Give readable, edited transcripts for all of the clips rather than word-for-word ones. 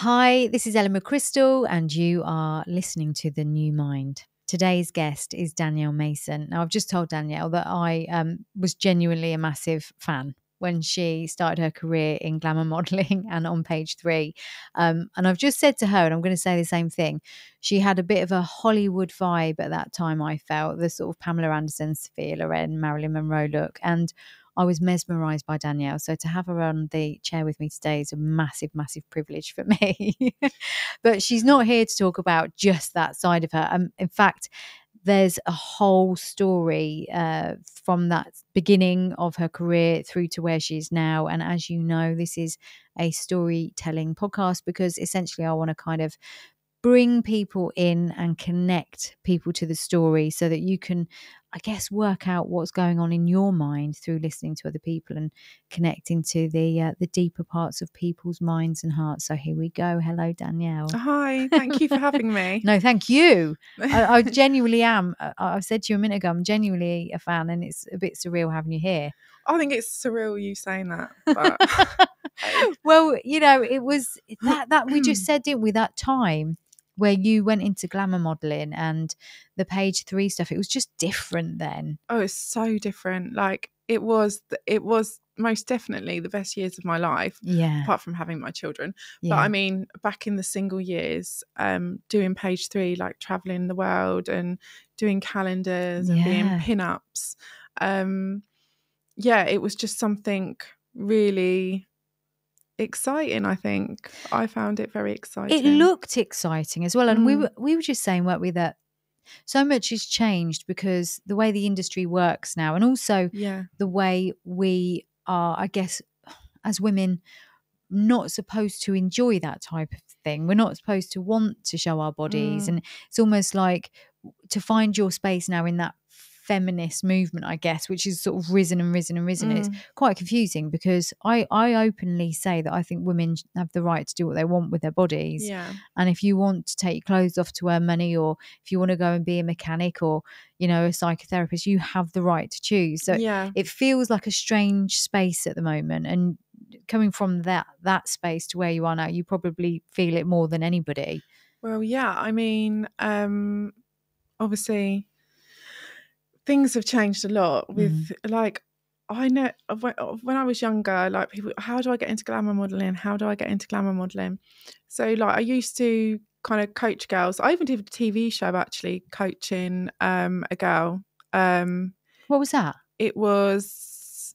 Hi, this is Eleanor Crystal and you are listening to The New Mind. Today's guest is Danielle Mason. Now, I've just told Danielle that I was genuinely a massive fan when she started her career in glamour modelling and on Page 3. And I've just said to her, and I'm going to say the same thing, she had a bit of a Hollywood vibe at that time, I felt, the sort of Pamela Anderson, Sophia Loren, Marilyn Monroe look. And I was mesmerised by Danielle. So to have her on the chair with me today is a massive, massive privilege for me. But she's not here to talk about just that side of her. In fact, there's a whole story from that beginning of her career through to where she is now. And as you know, this is a storytelling podcast because essentially I want to kind of bring people in and connect people to the story so that you can, I guess, work out what's going on in your mind through listening to other people and connecting to the deeper parts of people's minds and hearts. So here we go. Hello, Danielle. Hi, thank you for having me. No, thank you. I genuinely am. I said to you a minute ago, I'm genuinely a fan and it's a bit surreal having you here. I think it's surreal you saying that. But well, you know, it was that we just said, didn't we, that time where you went into glamour modelling and the Page 3 stuff. It was just different then. Oh, it's so different. Like it was most definitely the best years of my life. Yeah. Apart from having my children. Yeah. But I mean, back in the single years, doing Page 3, like travelling the world and doing calendars and being pinups. Yeah, it was just something really exciting. I think I found it very exciting. It looked exciting as well, and we were just saying, weren't we, that so much has changed because the way the industry works now, and also the way we are, I guess, as women, not supposed to enjoy that type of thing. We're not supposed to want to show our bodies, and it's almost like to find your space now in that feminist movement, I guess, which has sort of risen and risen and risen. It's quite confusing because I openly say that I think women have the right to do what they want with their bodies. Yeah. And if you want to take your clothes off to earn money, or if you want to go and be a mechanic or, you know, a psychotherapist, you have the right to choose. So it feels like a strange space at the moment. And coming from that space to where you are now, you probably feel it more than anybody. Well, yeah, I mean, obviously things have changed a lot with like, I know when I was younger, like people, how do I get into glamour modelling? How do I get into glamour modelling? So like I used to kind of coach girls. I even did a TV show actually coaching a girl. What was that? It was,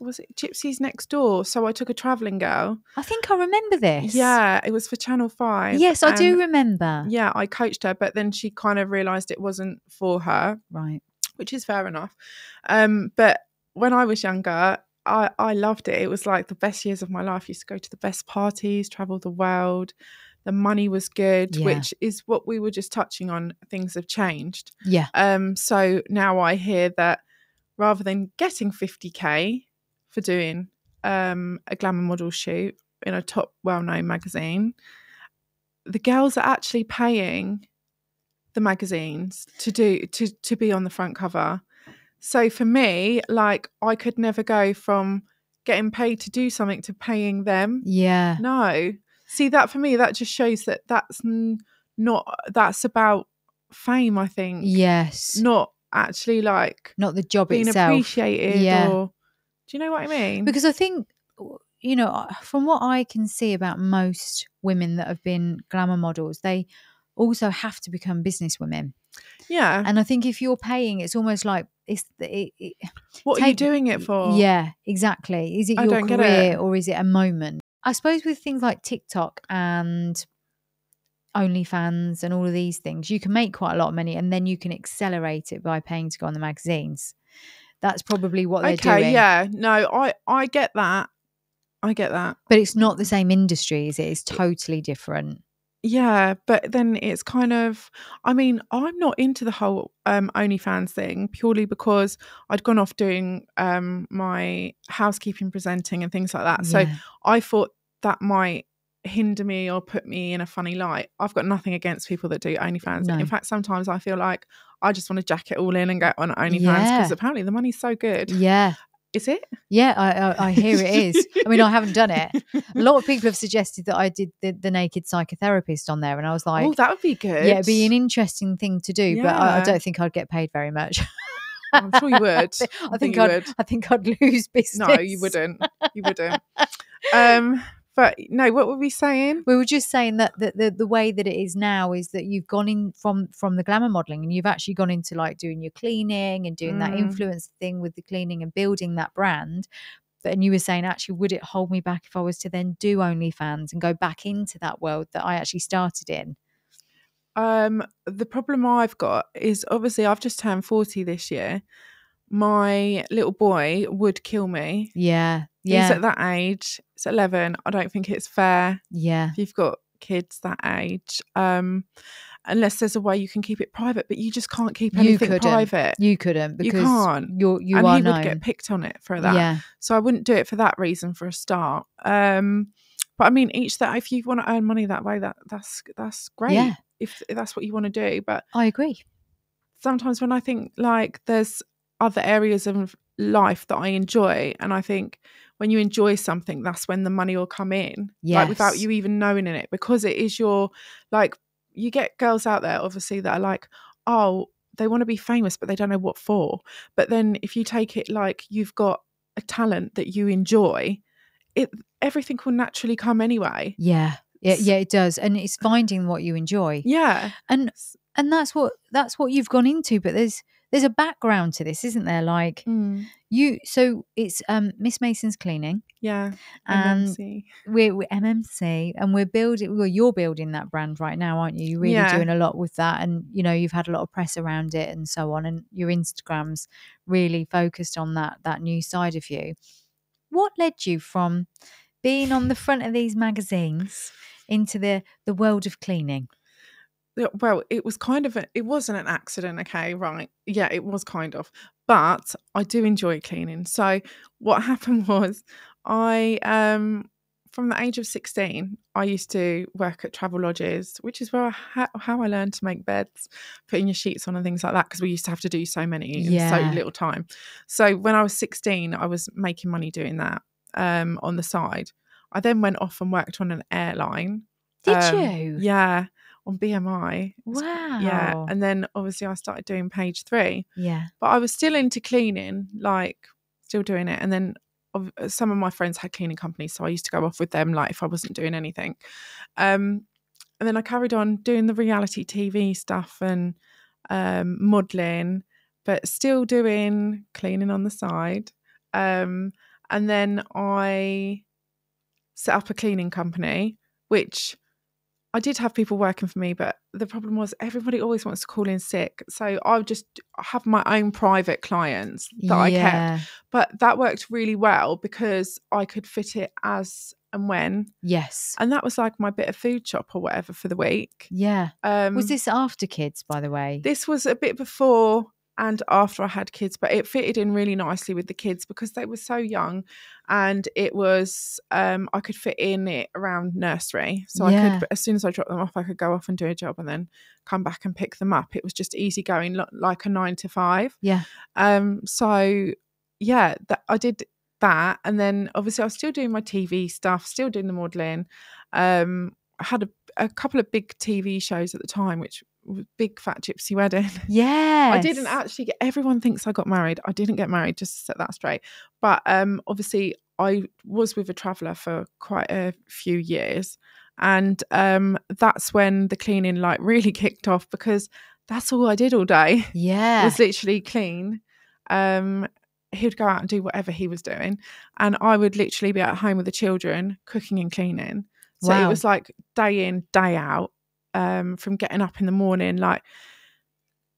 was it Gypsies Next Door? So I took a travelling girl. I think I remember this. Yeah, it was for Channel 5. Yes, I do remember. Yeah, I coached her, but then she kind of realised it wasn't for her. Right. Which is fair enough. But when I was younger, I loved it. It was like the best years of my life. I used to go to the best parties, travel the world. The money was good, which is what we were just touching on. Things have changed. Yeah. So now I hear that rather than getting 50K for doing a glamour model shoot in a top well-known magazine, the girls are actually paying the magazines to be on the front cover. So for me, like, I could never go from getting paid to do something to paying them. Yeah. No. See, that for me, that just shows that that's about fame, I think. Yes. Not actually like, not the job being itself. Appreciated. Yeah. Or, do you know what I mean? Because I think, you know, from what I can see about most women that have been glamour models, they also have to become businesswomen. Yeah. And I think if you're paying, it's almost like what are you doing it for? Yeah, exactly. Is it your career or is it a moment? I suppose with things like TikTok and OnlyFans and all of these things, you can make quite a lot of money and then you can accelerate it by paying to go on the magazines. That's probably what they're doing. Okay, yeah. No, I get that. I get that. But it's not the same industry, is it? It's totally different. Yeah, but then it's kind of, I mean, I'm not into the whole OnlyFans thing purely because I'd gone off doing my housekeeping, presenting and things like that. Yeah. So I thought that might hinder me or put me in a funny light. I've got nothing against people that do OnlyFans. No. In fact, sometimes I feel like I just want to jack it all in and get on OnlyFans because apparently the money's so good. Yeah. Is it? Yeah, I hear it is. I mean, I haven't done it. A lot of people have suggested that I did the naked psychotherapist on there, and I was like, "Oh, that would be good." Yeah, it'd be an interesting thing to do, yeah. But I don't think I'd get paid very much. I'm sure you would. I think you would. I think I'd lose business. No, you wouldn't. You wouldn't. But no, what were we saying? We were just saying that the way that it is now is that you've gone in from the glamour modelling, and you've actually gone into like doing your cleaning and doing that influence thing with the cleaning and building that brand. And you were saying, actually, would it hold me back if I was to then do OnlyFans and go back into that world that I actually started in? The problem I've got is obviously I've just turned 40 this year. My little boy would kill me. Yeah. Yeah. He's at that age. It's 11. I don't think it's fair. Yeah. If you've got kids that age. Unless there's a way you can keep it private, but you just can't keep anything private. You couldn't, because you can't. You are known. Would get picked on it for that. Yeah. So I wouldn't do it for that reason for a start. But I mean, each that, if you want to earn money that way, that's great. Yeah. If that's what you want to do. But I agree. Sometimes when I think like there's other areas of life that I enjoy, and I think when you enjoy something, that's when the money will come in. Yeah. Like without you even knowing it, because it is your, like, you get girls out there obviously that are like, oh, they want to be famous but they don't know what for. But then if you take it like you've got a talent that you enjoy, everything will naturally come anyway. Yeah. Yeah, it does. And it's finding what you enjoy. Yeah. And that's what you've gone into, but there's a background to this, isn't there? Like so it's Miss Mason's Cleaning. Yeah. And MMC. We're MMC, and we're building, well, you're building that brand right now, aren't you? You're really doing a lot with that, and you know, you've had a lot of press around it and so on, and your Instagram's really focused on that new side of you. What led you from being on the front of these magazines into the world of cleaning? Well, it was kind of it wasn't an accident, okay, right? Yeah, it was kind of. But I do enjoy cleaning. So what happened was I, from the age of 16, I used to work at travel lodges, which is where how I learned to make beds, putting your sheets on and things like that, because we used to have to do so many in so little time. So when I was 16, I was making money doing that on the side. I then went off and worked on an airline. Did you? Yeah. On BMI. Wow. Yeah. And then obviously I started doing Page Three. Yeah. But I was still into cleaning, like still doing it. And then some of my friends had cleaning companies, so I used to go off with them, like if I wasn't doing anything. And then I carried on doing the reality TV stuff and modelling, but still doing cleaning on the side. And then I set up a cleaning company, which I did have people working for me, but the problem was everybody always wants to call in sick. So I would just have my own private clients that I kept. But that worked really well because I could fit it as and when. Yes. And that was like my bit of food shop or whatever for the week. Yeah. Was this after kids, by the way? This was a bit before and after I had kids, but it fitted in really nicely with the kids because they were so young, and it was I could fit in it around nursery, so I could, as soon as I dropped them off, I could go off and do a job and then come back and pick them up. It was just easy going, like a 9 to 5. I did that, and then obviously I was still doing my TV stuff, still doing the modelling. I had a couple of big TV shows at the time, which was Big Fat Gypsy Wedding. Yes. I didn't actually everyone thinks I got married. I didn't get married, just to set that straight. But obviously I was with a traveller for quite a few years, and that's when the cleaning like really kicked off, because that's all I did all day. Yeah. Was literally clean. He would go out and do whatever he was doing, and I would literally be at home with the children cooking and cleaning. So It was like day in, day out, from getting up in the morning, like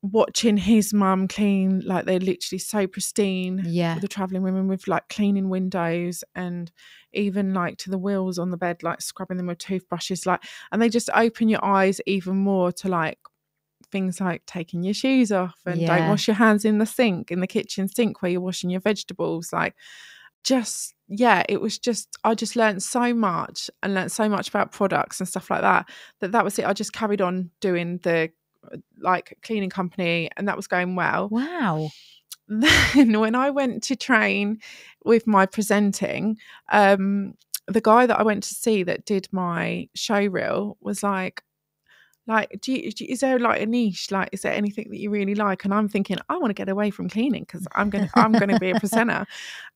watching his mum clean, like they're literally so pristine. Yeah. The travelling women with like cleaning windows, and even like to the wheels on the bed, like scrubbing them with toothbrushes, like, and they just open your eyes even more to like things like taking your shoes off and don't wash your hands in the sink, in the kitchen sink where you're washing your vegetables, like. Just, yeah, it was just, I just learned so much and learned so much about products and stuff like that, that was it. I just carried on doing the like cleaning company, and that was going well. Wow. then when I went to train with my presenting, the guy that I went to see that did my show reel was like, is there like a niche? Like, is there anything that you really like? And I'm thinking, I want to get away from cleaning because I'm going to be a presenter.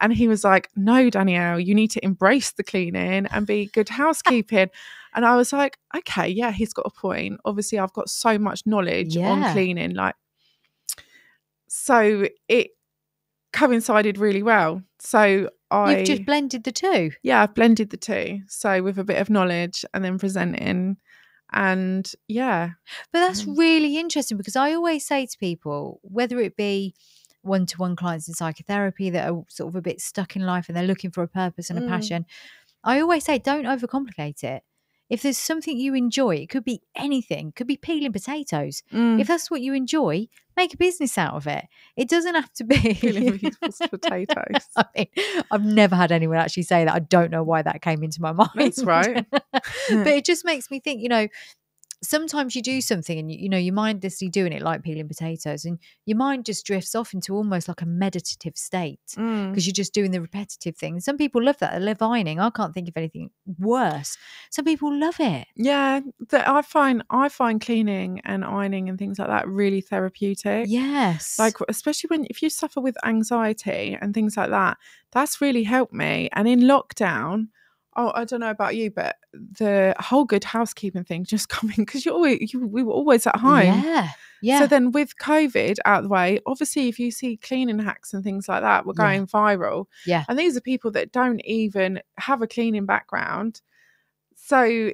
And he was like, no, Danielle, you need to embrace the cleaning and be good housekeeping. And I was like, okay, yeah, he's got a point. Obviously, I've got so much knowledge on cleaning. Like, so it coincided really well. So You've just blended the two. Yeah, I've blended the two. So with a bit of knowledge and then presenting. And yeah, but that's really interesting, because I always say to people, whether it be one-to-one clients in psychotherapy that are sort of a bit stuck in life and they're looking for a purpose and a passion, I always say don't overcomplicate it. If there's something you enjoy, it could be anything, it could be peeling potatoes. If that's what you enjoy, make a business out of it. It doesn't have to be peeling potatoes. I mean, I've never had anyone actually say that. I don't know why that came into my mind. That's right. But it just makes me think, you know, sometimes you do something and, you know, you're mindlessly doing it like peeling potatoes, and your mind just drifts off into almost like a meditative state because you're just doing the repetitive thing. Some people love that. They love ironing. I can't think of anything worse. Some people love it. Yeah. I find cleaning and ironing and things like that really therapeutic. Yes. Like, especially if you suffer with anxiety and things like that, that's really helped me. And in lockdown, oh, I don't know about you, but the whole good housekeeping thing just coming, because we were always at home. Yeah, yeah. So then with COVID out of the way, obviously if you see cleaning hacks and things like that, we're going viral. Yeah. And these are people that don't even have a cleaning background. So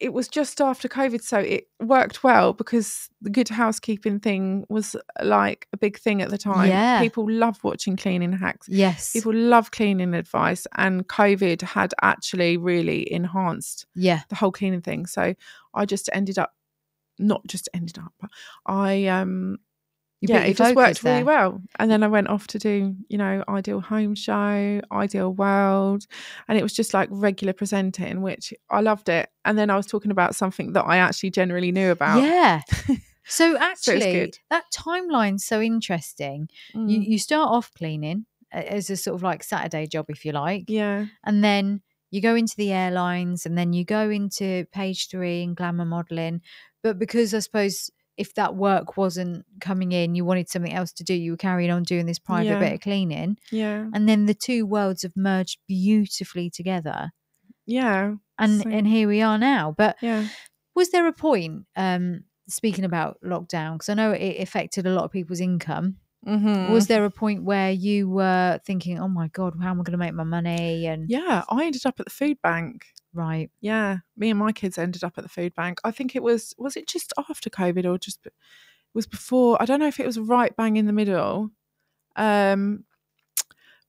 it was just after COVID. So it worked well because the good housekeeping thing was like a big thing at the time. Yeah. People love watching cleaning hacks. Yes. People love cleaning advice, and COVID had actually really enhanced the whole cleaning thing. So it just worked really well. And then I went off to do, you know, Ideal Home Show, Ideal World. And it was just like regular presenting, which I loved it. And then I was talking about something that I actually generally knew about. Yeah. So actually, that timeline's so interesting. You start off cleaning as a sort of like Saturday job, if you like. Yeah. And then you go into the airlines, and then you go into Page 3 and glamour modelling. But because I suppose, if that work wasn't coming in, you wanted something else to do, you were carrying on doing this private bit of cleaning. Yeah. And then the two worlds have merged beautifully together. Yeah. And and here we are now. But was there a point, speaking about lockdown, because I know it affected a lot of people's income, was there a point where you were thinking, oh my God, how am I going to make my money? And yeah, I ended up at the food bank. Right. Yeah. Me and my kids ended up at the food bank. I think it was it just after COVID, or just, it was before? I don't know if it was right bang in the middle.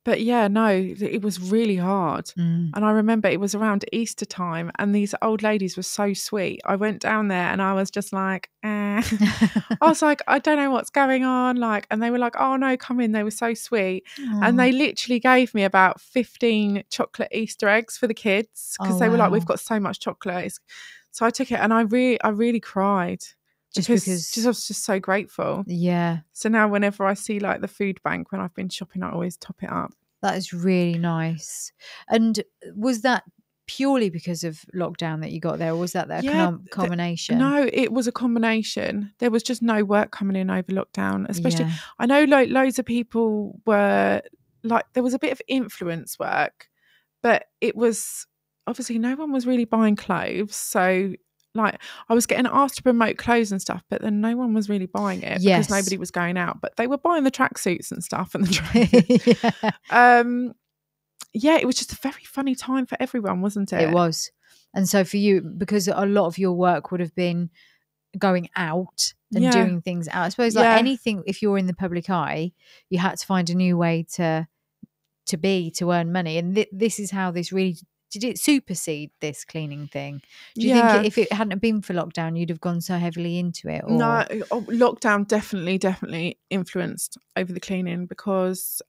But yeah, no, it was really hard. And I remember it was around Easter time, and these old ladies were so sweet. I went down there and I was just like, eh. I was like, I don't know what's going on. Like, and they were like, oh no, come in. They were so sweet. And they literally gave me about 15 chocolate Easter eggs for the kids, because they were like, we've got so much chocolate. So I took it, and I really cried. Just because I was just so grateful. Yeah. So now whenever I see like the food bank when I've been shopping, I always top it up. That is really nice. And was that purely because of lockdown that you got there, or was that combination? No, it was a combination. There was just no work coming in over lockdown, especially. Yeah. I know like loads of people were like, there was a bit of influence work, but it was obviously no one was really buying clothes. So like I was getting asked to promote clothes and stuff, but then no one was really buying it because nobody was going out, but they were buying the tracksuits and stuff and the train. It was just a very funny time for everyone, wasn't it? It was. And so for you, because a lot of your work would have been going out and doing things out, I suppose, like anything, if you're in the public eye, you had to find a new way to earn money. And this is how this really did it supersede this cleaning thing? Do you think if it hadn't been for lockdown, you'd have gone so heavily into it? Or? No, lockdown definitely influenced over the cleaning, because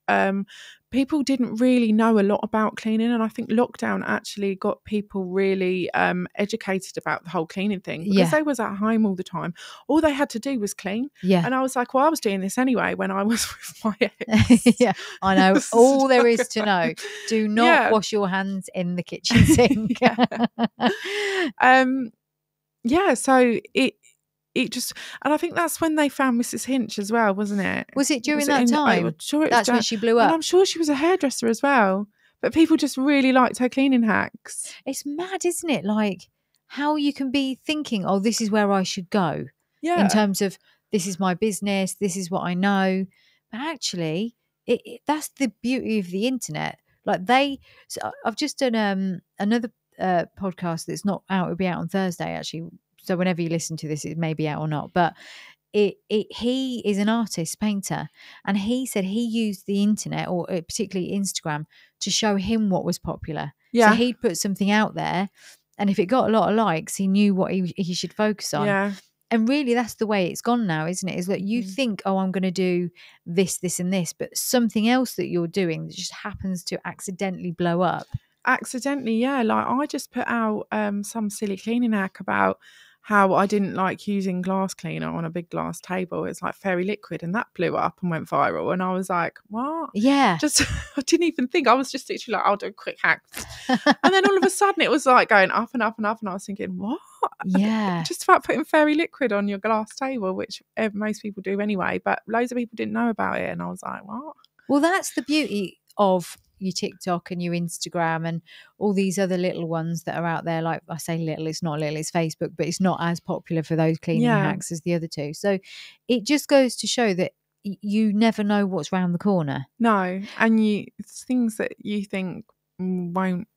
people didn't really know a lot about cleaning, and I think lockdown actually got people really educated about the whole cleaning thing, because they was at home all the time. All they had to do was clean. Yeah. And I was like, well, I was doing this anyway when I was with my ex. Yeah, I know. All there is to know. Do not wash your hands in the kitchen sink. So it just, and I think that's when they found Mrs Hinch as well, wasn't it? Was it during that time? I'm sure it was. That's when she blew up. And I'm sure she was a hairdresser as well. But people just really liked her cleaning hacks. It's mad, isn't it? Like how you can be thinking, oh, this is where I should go. Yeah. In terms of this is my business, this is what I know. But actually, that's the beauty of the internet. Like so I've just done another podcast that's not out. It'll be out on Thursday, actually. So whenever you listen to this, it may be out or not, but he is an artist, painter, and he said he used the internet, or particularly Instagram, to show him what was popular. Yeah. So he'd put something out there, and if it got a lot of likes, he knew what he should focus on. Yeah. And really, that's the way it's gone now, isn't it? Is that you think, oh, I'm going to do this, this, and this, but something else that you're doing that just happens to accidentally blow up. Accidentally, yeah. Like I just put out some silly cleaning hack about how I didn't like using glass cleaner on a big glass table. It's like fairy liquid, and that blew up and went viral. And I was like, what? Yeah. Just I didn't even think. I was just literally like, I'll do a quick hack. And then all of a sudden it was like going up and up and up. And I was thinking, what? Yeah. Just about putting fairy liquid on your glass table, which most people do anyway. But loads of people didn't know about it. And I was like, what? Well, that's the beauty of your TikTok and your Instagram and all these other little ones that are out there. Like I say little, it's not little, it's Facebook, but it's not as popular for those cleaning hacks as the other two. So it just goes to show that you never know what's round the corner. No. And it's things that you think won't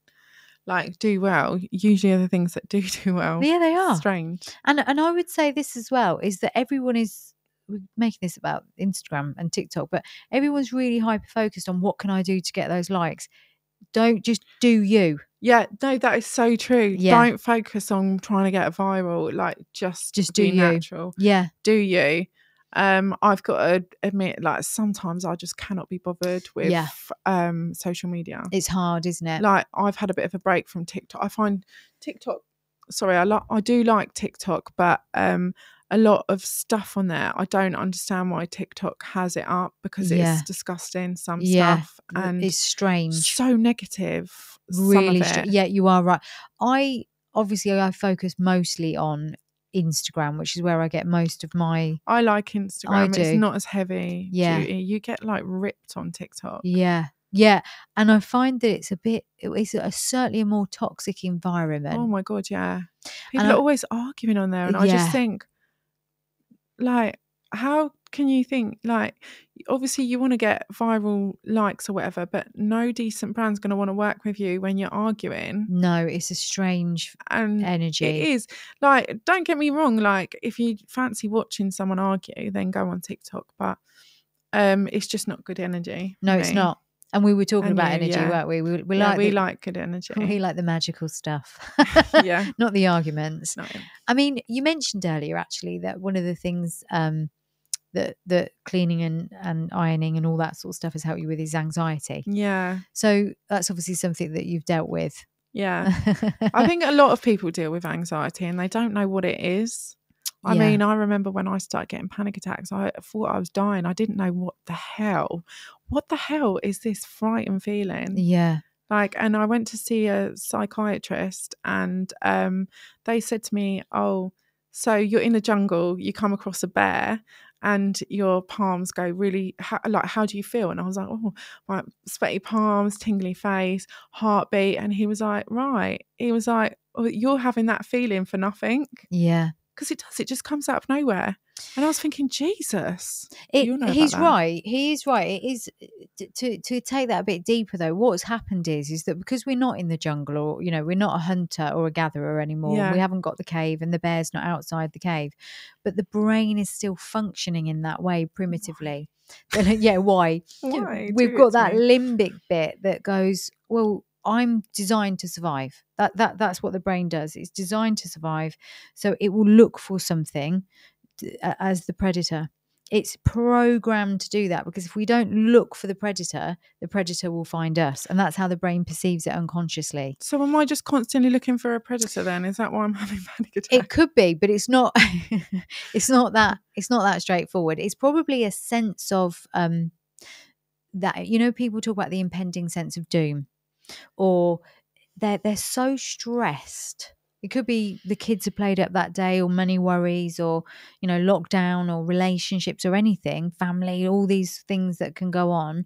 like do well, usually are the things that do well. Yeah, they are. Strange. And I would say this as well, is that everyone is, we're making this about Instagram and TikTok, but everyone's really hyper focused on what can I do to get those likes. Don't just do you. Yeah, no, that is so true. Yeah. Don't focus on trying to get viral. Like just do you. Natural. Yeah, do you. I've got to admit, like sometimes I just cannot be bothered with social media. It's hard, isn't it? Like I've had a bit of a break from TikTok. I find TikTok. Sorry, I do like TikTok, but a lot of stuff on there. I don't understand why TikTok has it up, because it's disgusting, some stuff, and it's strange, so negative, really. Yeah, you are right. I focus mostly on Instagram, which is where I get most of my. I like Instagram. I do. It's not as heavy duty. You get like ripped on TikTok. Yeah. Yeah, and I find that it's certainly a more toxic environment. Oh my God, yeah. People are always arguing on there, and I just think, like, how can you think, like, obviously you want to get viral likes or whatever, but no decent brand's going to want to work with you when you're arguing. No, it's a strange energy. It is. Like, don't get me wrong, like, if you fancy watching someone argue, then go on TikTok, but it's just not good energy. No, it's not. And we were talking about energy, weren't we? We like good energy. We like the magical stuff. Yeah. Not the arguments. No. I mean, you mentioned earlier, actually, that one of the things that cleaning and ironing and all that sort of stuff has helped you with is anxiety. Yeah. So that's obviously something that you've dealt with. Yeah. I think a lot of people deal with anxiety and they don't know what it is. I mean, I remember when I started getting panic attacks, I thought I was dying. I didn't know what the hell is this frightened feeling? Yeah. Like, and I went to see a psychiatrist and they said to me, oh, so you're in the jungle, you come across a bear and your palms go really, how do you feel? And I was like, oh, my sweaty palms, tingly face, heartbeat. And he was like, right. He was like, oh, you're having that feeling for nothing. Yeah. Because it does, it just comes out of nowhere. And I was thinking, Jesus, he's right. He is right. It is to take that a bit deeper though. What's happened is that because we're not in the jungle, or, you know, we're not a hunter or a gatherer anymore. Yeah. We haven't got the cave and the bear's not outside the cave, but the brain is still functioning in that way primitively. Yeah. Why? Why? We've got that limbic bit that goes, well, I'm designed to survive. That's what the brain does. It's designed to survive. So it will look for something as the predator. It's programmed to do that, because if we don't look for the predator will find us. And that's how the brain perceives it unconsciously. So am I just constantly looking for a predator then? Is that why I'm having panic attacks? It could be, but it's not it's not that straightforward. It's probably a sense of that, you know, people talk about the impending sense of doom, or they're so stressed. It could be the kids are played up that day, or money worries, or, you know, lockdown, or relationships, or anything, family, all these things that can go on.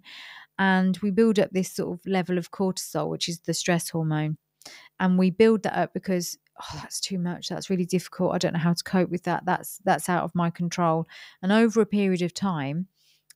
And we build up this sort of level of cortisol, which is the stress hormone. And we build that up because, oh, that's too much. That's really difficult. I don't know how to cope with that. That's out of my control. And over a period of time,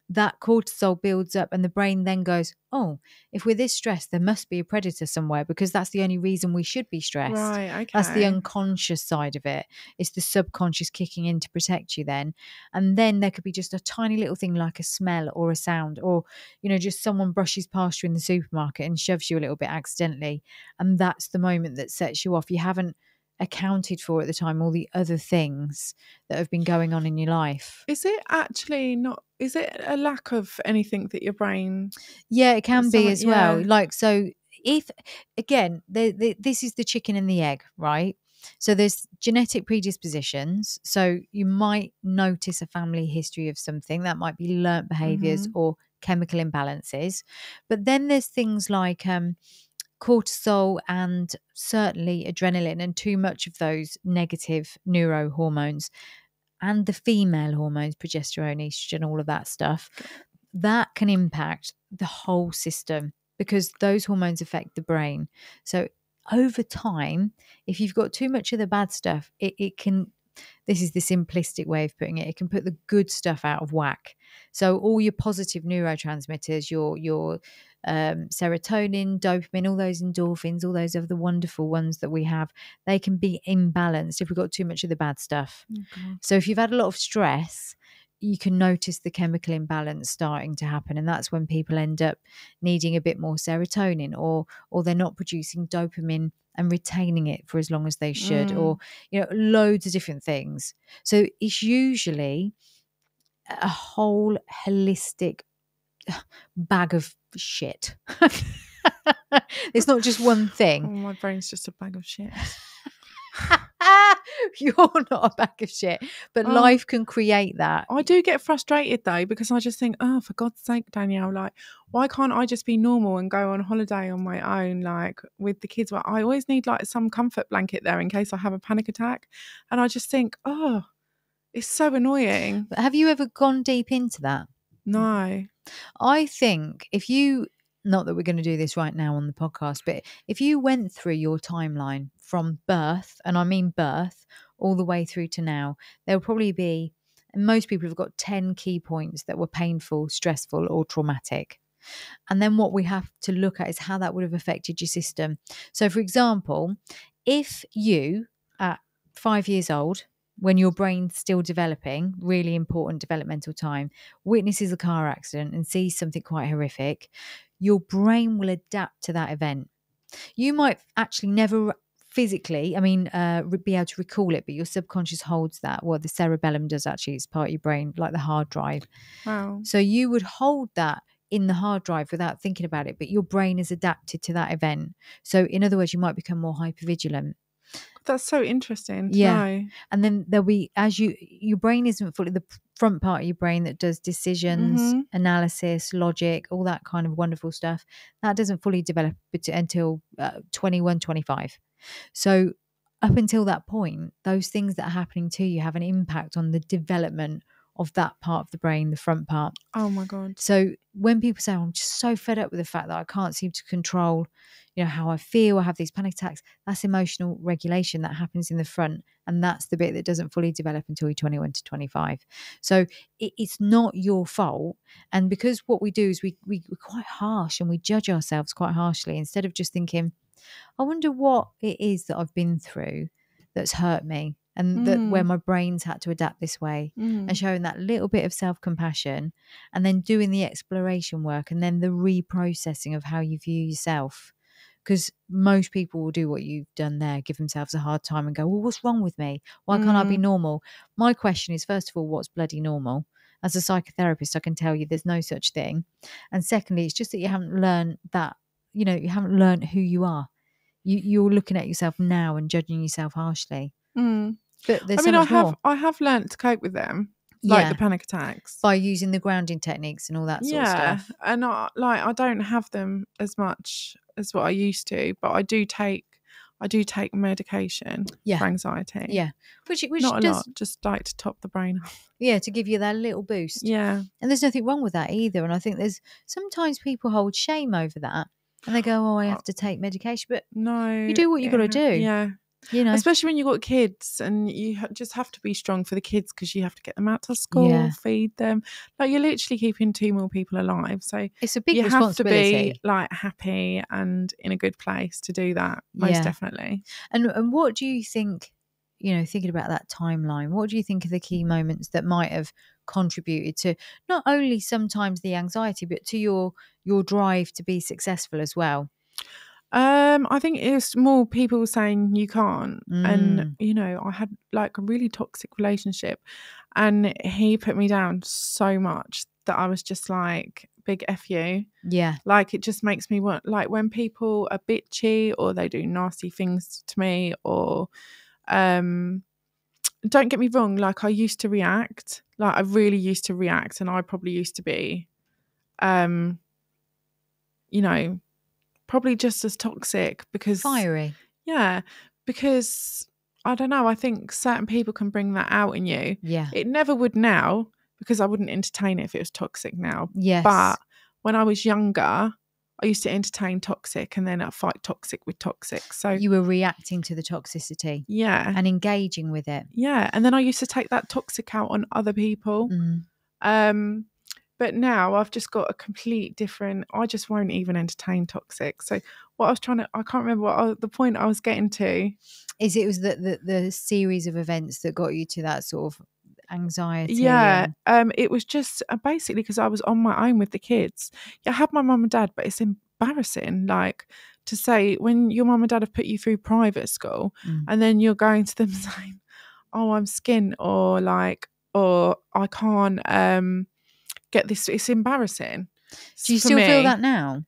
that cortisol builds up, and the brain then goes, oh, if we're this stressed, there must be a predator somewhere, because that's the only reason we should be stressed. Right, okay. That's the unconscious side of it. It's the subconscious kicking in to protect you then. And then there could be just a tiny little thing like a smell or a sound, or, you know, just someone brushes past you in the supermarket and shoves you a little bit accidentally. And that's the moment that sets you off. You haven't accounted for at the time all the other things that have been going on in your life. Is it actually not, is it a lack of anything that your brain? Yeah, it can be as well. Yeah. Like, so if, again, this is the chicken and the egg, right? So there's genetic predispositions. So you might notice a family history of something that might be learnt behaviours or chemical imbalances. But then there's things like cortisol and certainly adrenaline, and too much of those negative neurohormones, and the female hormones, progesterone, estrogen, all of that stuff, that can impact the whole system, because those hormones affect the brain. So over time, if you've got too much of the bad stuff, it can, this is the simplistic way of putting it, it can put the good stuff out of whack. So all your positive neurotransmitters, your serotonin, dopamine, all those endorphins, all those other wonderful ones that we have, they can be imbalanced if we've got too much of the bad stuff. Okay. So if you've had a lot of stress, you can notice the chemical imbalance starting to happen, and that's when people end up needing a bit more serotonin, or they're not producing dopamine and retaining it for as long as they should, or, you know, loads of different things. So it's usually a whole holistic bag of shit. It's not just one thing. Oh, my brain's just a bag of shit. You're not a bag of shit, but life can create that. I do get frustrated though, because I just think, oh, for God's sake, Danielle, like, why can't I just be normal and go on holiday on my own, like with the kids? Well, I always need like some comfort blanket there in case I have a panic attack. And I just think, oh, it's so annoying. But have you ever gone deep into that? No. I think if you, not that we're going to do this right now on the podcast, but if you went through your timeline from birth, and I mean birth, all the way through to now, there will probably be, and most people have got 10 key points that were painful, stressful or traumatic. And then what we have to look at is how that would have affected your system. So for example, if you at 5 years old, when your brain's still developing, really important developmental time, witnesses a car accident and sees something quite horrific, your brain will adapt to that event. You might actually never physically, be able to recall it, but your subconscious holds that. Well, the cerebellum does actually. It's part of your brain, like the hard drive. Wow. So you would hold that in the hard drive without thinking about it, but your brain is adapted to that event. So in other words, you might become more hypervigilant. That's so interesting. Yeah. No. And then there'll be, as your brain isn't fully, the front part of your brain that does decisions, analysis, logic, all that kind of wonderful stuff, that doesn't fully develop until 21, 25. So up until that point, those things that are happening to you have an impact on the development of that part of the brain, the front part. Oh my God. So when people say, oh, I'm just so fed up with the fact that I can't seem to control, you know, how I feel, I have these panic attacks, that's emotional regulation that happens in the front. And that's the bit that doesn't fully develop until you're 21 to 25. So it's not your fault. And because what we do is we're quite harsh, and we judge ourselves quite harshly, instead of just thinking, I wonder what it is that I've been through that's hurt me, and that where my brain's had to adapt this way, and showing that little bit of self-compassion, and then doing the exploration work, and then the reprocessing of how you view yourself. Because most people will do what you've done there, give themselves a hard time and go, well, what's wrong with me? Why can't I be normal? My question is, first of all, what's bloody normal? As a psychotherapist, I can tell you there's no such thing. And secondly, it's just that you haven't learned that, you know, you haven't learned who you are. You're looking at yourself now and judging yourself harshly. Mm. But there's I have learned to cope with them, like the panic attacks, by using the grounding techniques and all that sort of stuff. And I don't have them as much as what I used to, but I do take medication for anxiety. Yeah, which not a does, lot, just like to top the brain up. Yeah, to give you that little boost. Yeah, and there's nothing wrong with that either. And I think there's sometimes people hold shame over that, and they go, "Oh, I have to take medication," but no, you do what you got to do. Yeah. You know, especially when you've got kids, and you just have to be strong for the kids because you have to get them out to school, feed them. Like, you're literally keeping 2 more people alive, so it's a big responsibility. You have to be like happy and in a good place to do that, most definitely. And what do you think? You know, thinking about that timeline, what do you think are the key moments that might have contributed to not only sometimes the anxiety, but to your drive to be successful as well? I think it's more people saying you can't. And, you know, I had like a really toxic relationship, and he put me down so much that I was just like, big F you. Yeah. Like, it just makes me want, like, when people are bitchy or they do nasty things to me, or don't get me wrong, like, I used to react. Like, I really used to react, and I probably used to be, you know, probably just as toxic, because fiery. Yeah, because I don't know, I think certain people can bring that out in you. Yeah, it never would now, because I wouldn't entertain it if it was toxic now. Yes, but when I was younger, I used to entertain toxic, and then I fight toxic with toxic. So you were reacting to the toxicity, and engaging with it, and then I used to take that toxic out on other people. But now I've just got a complete different, I just won't even entertain toxic. So what I was trying to, I can't remember what the point I was getting to. Is it was the series of events that got you to that sort of anxiety? Yeah, it was just basically because I was on my own with the kids. Yeah, I had my mum and dad, but it's embarrassing, like, to say when your mum and dad have put you through private school and then you're going to them saying, oh, I'm skint, or like, or I can't, get this, it's embarrassing. Do you still feel that now?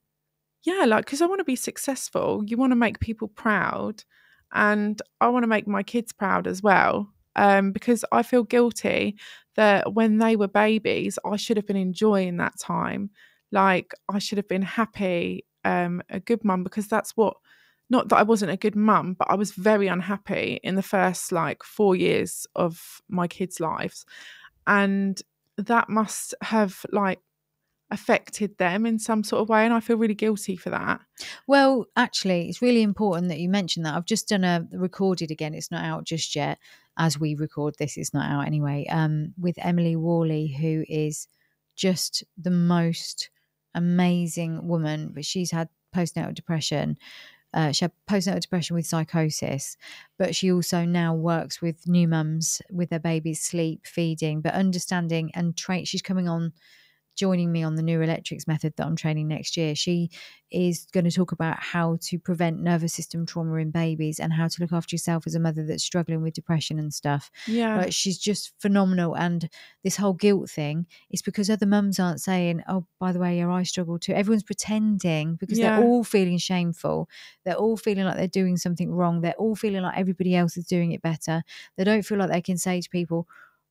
Yeah, like, because I want to be successful, you want to make people proud, and I want to make my kids proud as well, because I feel guilty that when they were babies, I should have been enjoying that time. Like, I should have been happy, a good mum, because that's what, not that I wasn't a good mum, but I was very unhappy in the first like 4 years of my kids' lives, and that must have like affected them in some sort of way, and I feel really guilty for that. Well, actually, it's really important that you mention that. I've just done a recorded, again, it's not out just yet as we record this, it's not out anyway, with Emily Worley, who is just the most amazing woman, but she's had postnatal depression. She had postnatal depression with psychosis, but she also now works with new mums with their babies, sleep, feeding, but understanding and train. She's coming on, joining me on the New Electrics method that I'm training next year. She is going to talk about how to prevent nervous system trauma in babies and how to look after yourself as a mother that's struggling with depression and stuff. Yeah, like, she's just phenomenal. And this whole guilt thing is because other mums aren't saying, oh, by the way, yeah, I struggle too. Everyone's pretending, because they're all feeling shameful, they're all feeling like they're doing something wrong, they're all feeling like everybody else is doing it better. They don't feel like they can say to people,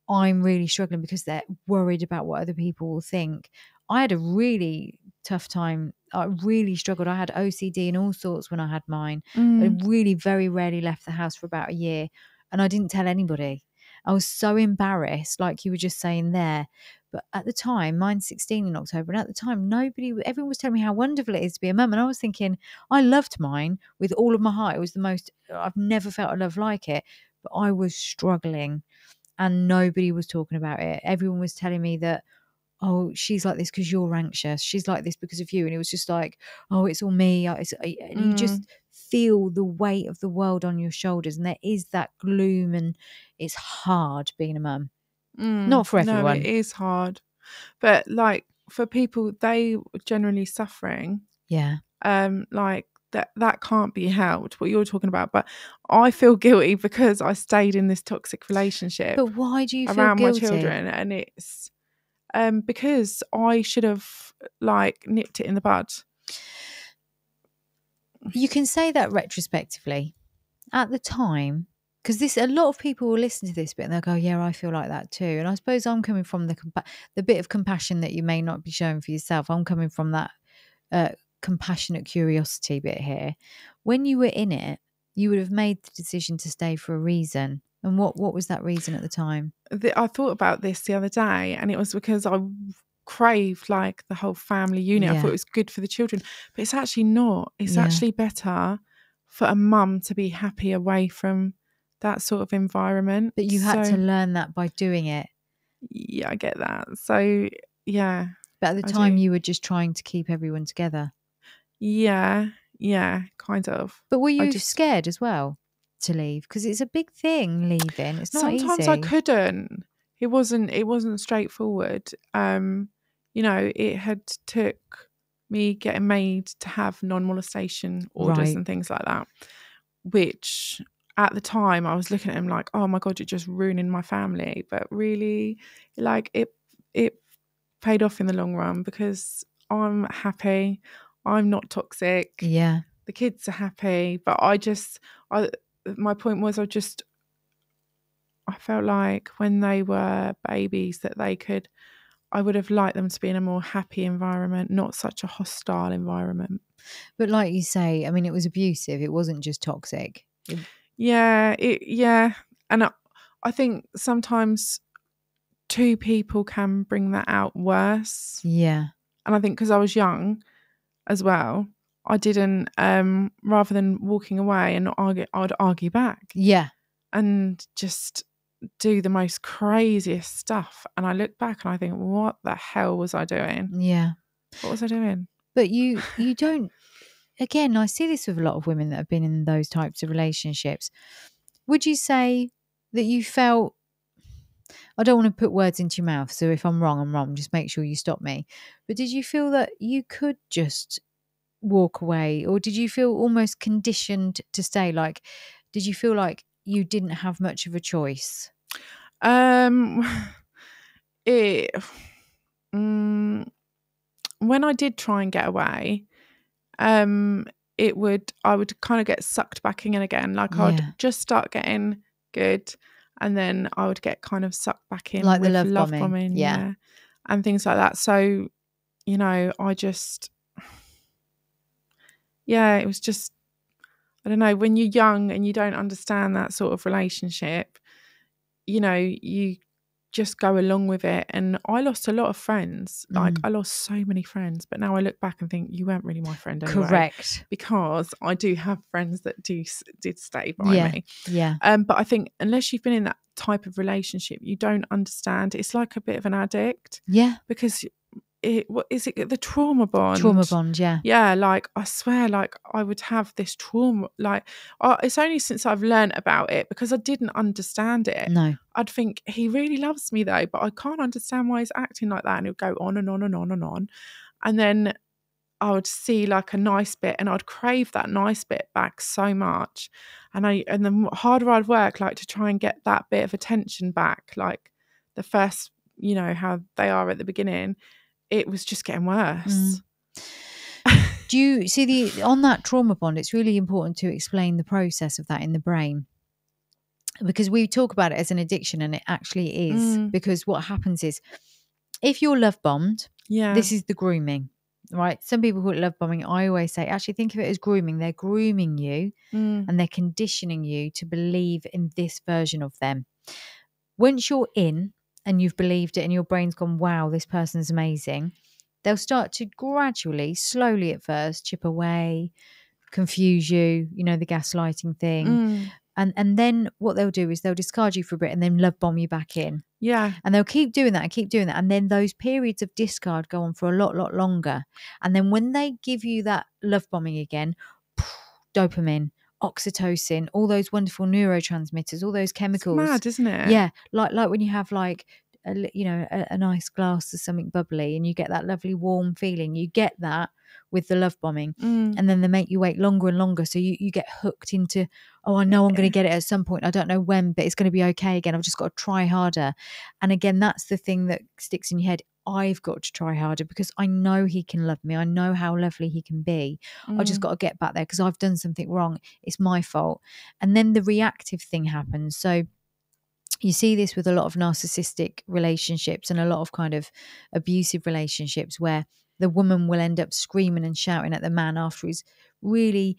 I'm really struggling, because they're worried about what other people will think. I had a really tough time. I really struggled. I had OCD and all sorts when I had mine. I really very rarely left the house for about a year, and I didn't tell anybody. I was so embarrassed, like you were just saying there. But at the time, mine's 16 in October, and at the time, everyone was telling me how wonderful it is to be a mum, and I was thinking, I loved mine with all of my heart. It was the most, I've never felt a love like it, but I was struggling. And nobody was talking about it. Everyone was telling me that, oh, she's like this because you're anxious, she's like this because of you. And it was just like, oh, it's all me. And you just feel the weight of the world on your shoulders. And there is that gloom, and it's hard being a mum. Not for everyone. No, it is hard. But like, for people, they were generally suffering. Yeah. Like, that can't be helped, what you're talking about. But I feel guilty because I stayed in this toxic relationship. But why do you feel guilty around my children? And it's because I should have like nipped it in the bud. You can say that retrospectively. At the time, because this, a lot of people will listen to this bit and they'll go, yeah, I feel like that too. And I suppose I'm coming from the bit of compassion that you may not be showing for yourself. I'm coming from that compassionate curiosity bit here. When you were in it, you would have made the decision to stay for a reason. And what was that reason at the time? I thought about this the other day, and it was because I craved like the whole family unit. Yeah. I thought it was good for the children, but it's actually not. It's actually better for a mum to be happy away from that sort of environment. But you had to learn that by doing it. Yeah, I get that. So, yeah. But at the time you were just trying to keep everyone together. Yeah, yeah, kind of. But were you scared as well to leave? Because it's a big thing, leaving. It's not easy. Sometimes I couldn't. It wasn't straightforward. You know, it had took me getting made to have non-molestation orders and things like that, which at the time I was looking at him like, oh my God, you're just ruining my family. But really, like, it paid off in the long run because I'm happy. I'm not toxic. Yeah. The kids are happy. But my point was I felt like when they were babies that I would have liked them to be in a more happy environment, not such a hostile environment. But like you say, I mean, it was abusive. It wasn't just toxic. Yeah. And I think sometimes two people can bring that out worse. Yeah. And I think because I was young as well, I didn't, rather than walking away and not argue, I'd argue back. Yeah. And just do the most craziest stuff. And I look back and I think, what the hell was I doing? Yeah. What was I doing? But you don't, again, I see this with a lot of women that have been in those types of relationships. Would you say that you felt, I don't want to put words into your mouth, so if I'm wrong, I'm wrong, just make sure you stop me. But did you feel that you could just walk away, or did you feel almost conditioned to stay? Like, did you feel like you didn't have much of a choice? When I did try and get away, I would kind of get sucked back in again. Like, yeah. I'd just start getting good, and then I would get kind of sucked back in, like with the love bombing, yeah, and things like that. So, you know, I just, yeah, it was just, I don't know, when you're young and you don't understand that sort of relationship, you know, you just go along with it. And I lost a lot of friends. Like, I lost so many friends. But now I look back and think, you weren't really my friend anyway. Correct. Because I do have friends that did stay by me. Yeah. But I think unless you've been in that type of relationship, you don't understand. It's like a bit of an addict. Yeah. Because the trauma bond? Trauma bond, yeah. Yeah, like, I swear, like, I would have this trauma. Like, it's only since I've learned about it, because I didn't understand it. No. I'd think, he really loves me though, but I can't understand why he's acting like that. And it would go on and on and on and on. And then I would see like a nice bit, and I'd crave that nice bit back so much. And the harder I'd work, like, to try and get that bit of attention back, like the first, you know, how they are at the beginning, it was just getting worse. Do you see on that trauma bond, it's really important to explain the process of that in the brain, because we talk about it as an addiction, and it actually is, because what happens is, if you're love bombed, this is the grooming, right? Some people call it love bombing. I always say, actually think of it as grooming. They're grooming you and they're conditioning you to believe in this version of them. Once you're in, and you've believed it, and your brain's gone, wow, this person's amazing, they'll start to gradually, slowly at first, chip away, confuse you, you know, the gaslighting thing. And then what they'll do is they'll discard you for a bit and then love bomb you back in. Yeah. And they'll keep doing that and keep doing that. And then those periods of discard go on for a lot longer. And then when they give you that love bombing again, dopamine, oxytocin, all those wonderful neurotransmitters, all those chemicals. It's mad, isn't it? Yeah, like when you have like a nice glass of something bubbly and you get that lovely warm feeling. You get that with the love bombing, and then they make you wait longer and longer, so you get hooked into, oh, I know I'm going to get it at some point. I don't know when, but it's going to be okay again. I've just got to try harder. And again, that's the thing that sticks in your head. I've got to try harder because I know he can love me. I know how lovely he can be. I just got to get back there because I've done something wrong. It's my fault. And then the reactive thing happens. So you see this with a lot of narcissistic relationships and a lot of kind of abusive relationships where the woman will end up screaming and shouting at the man after he's really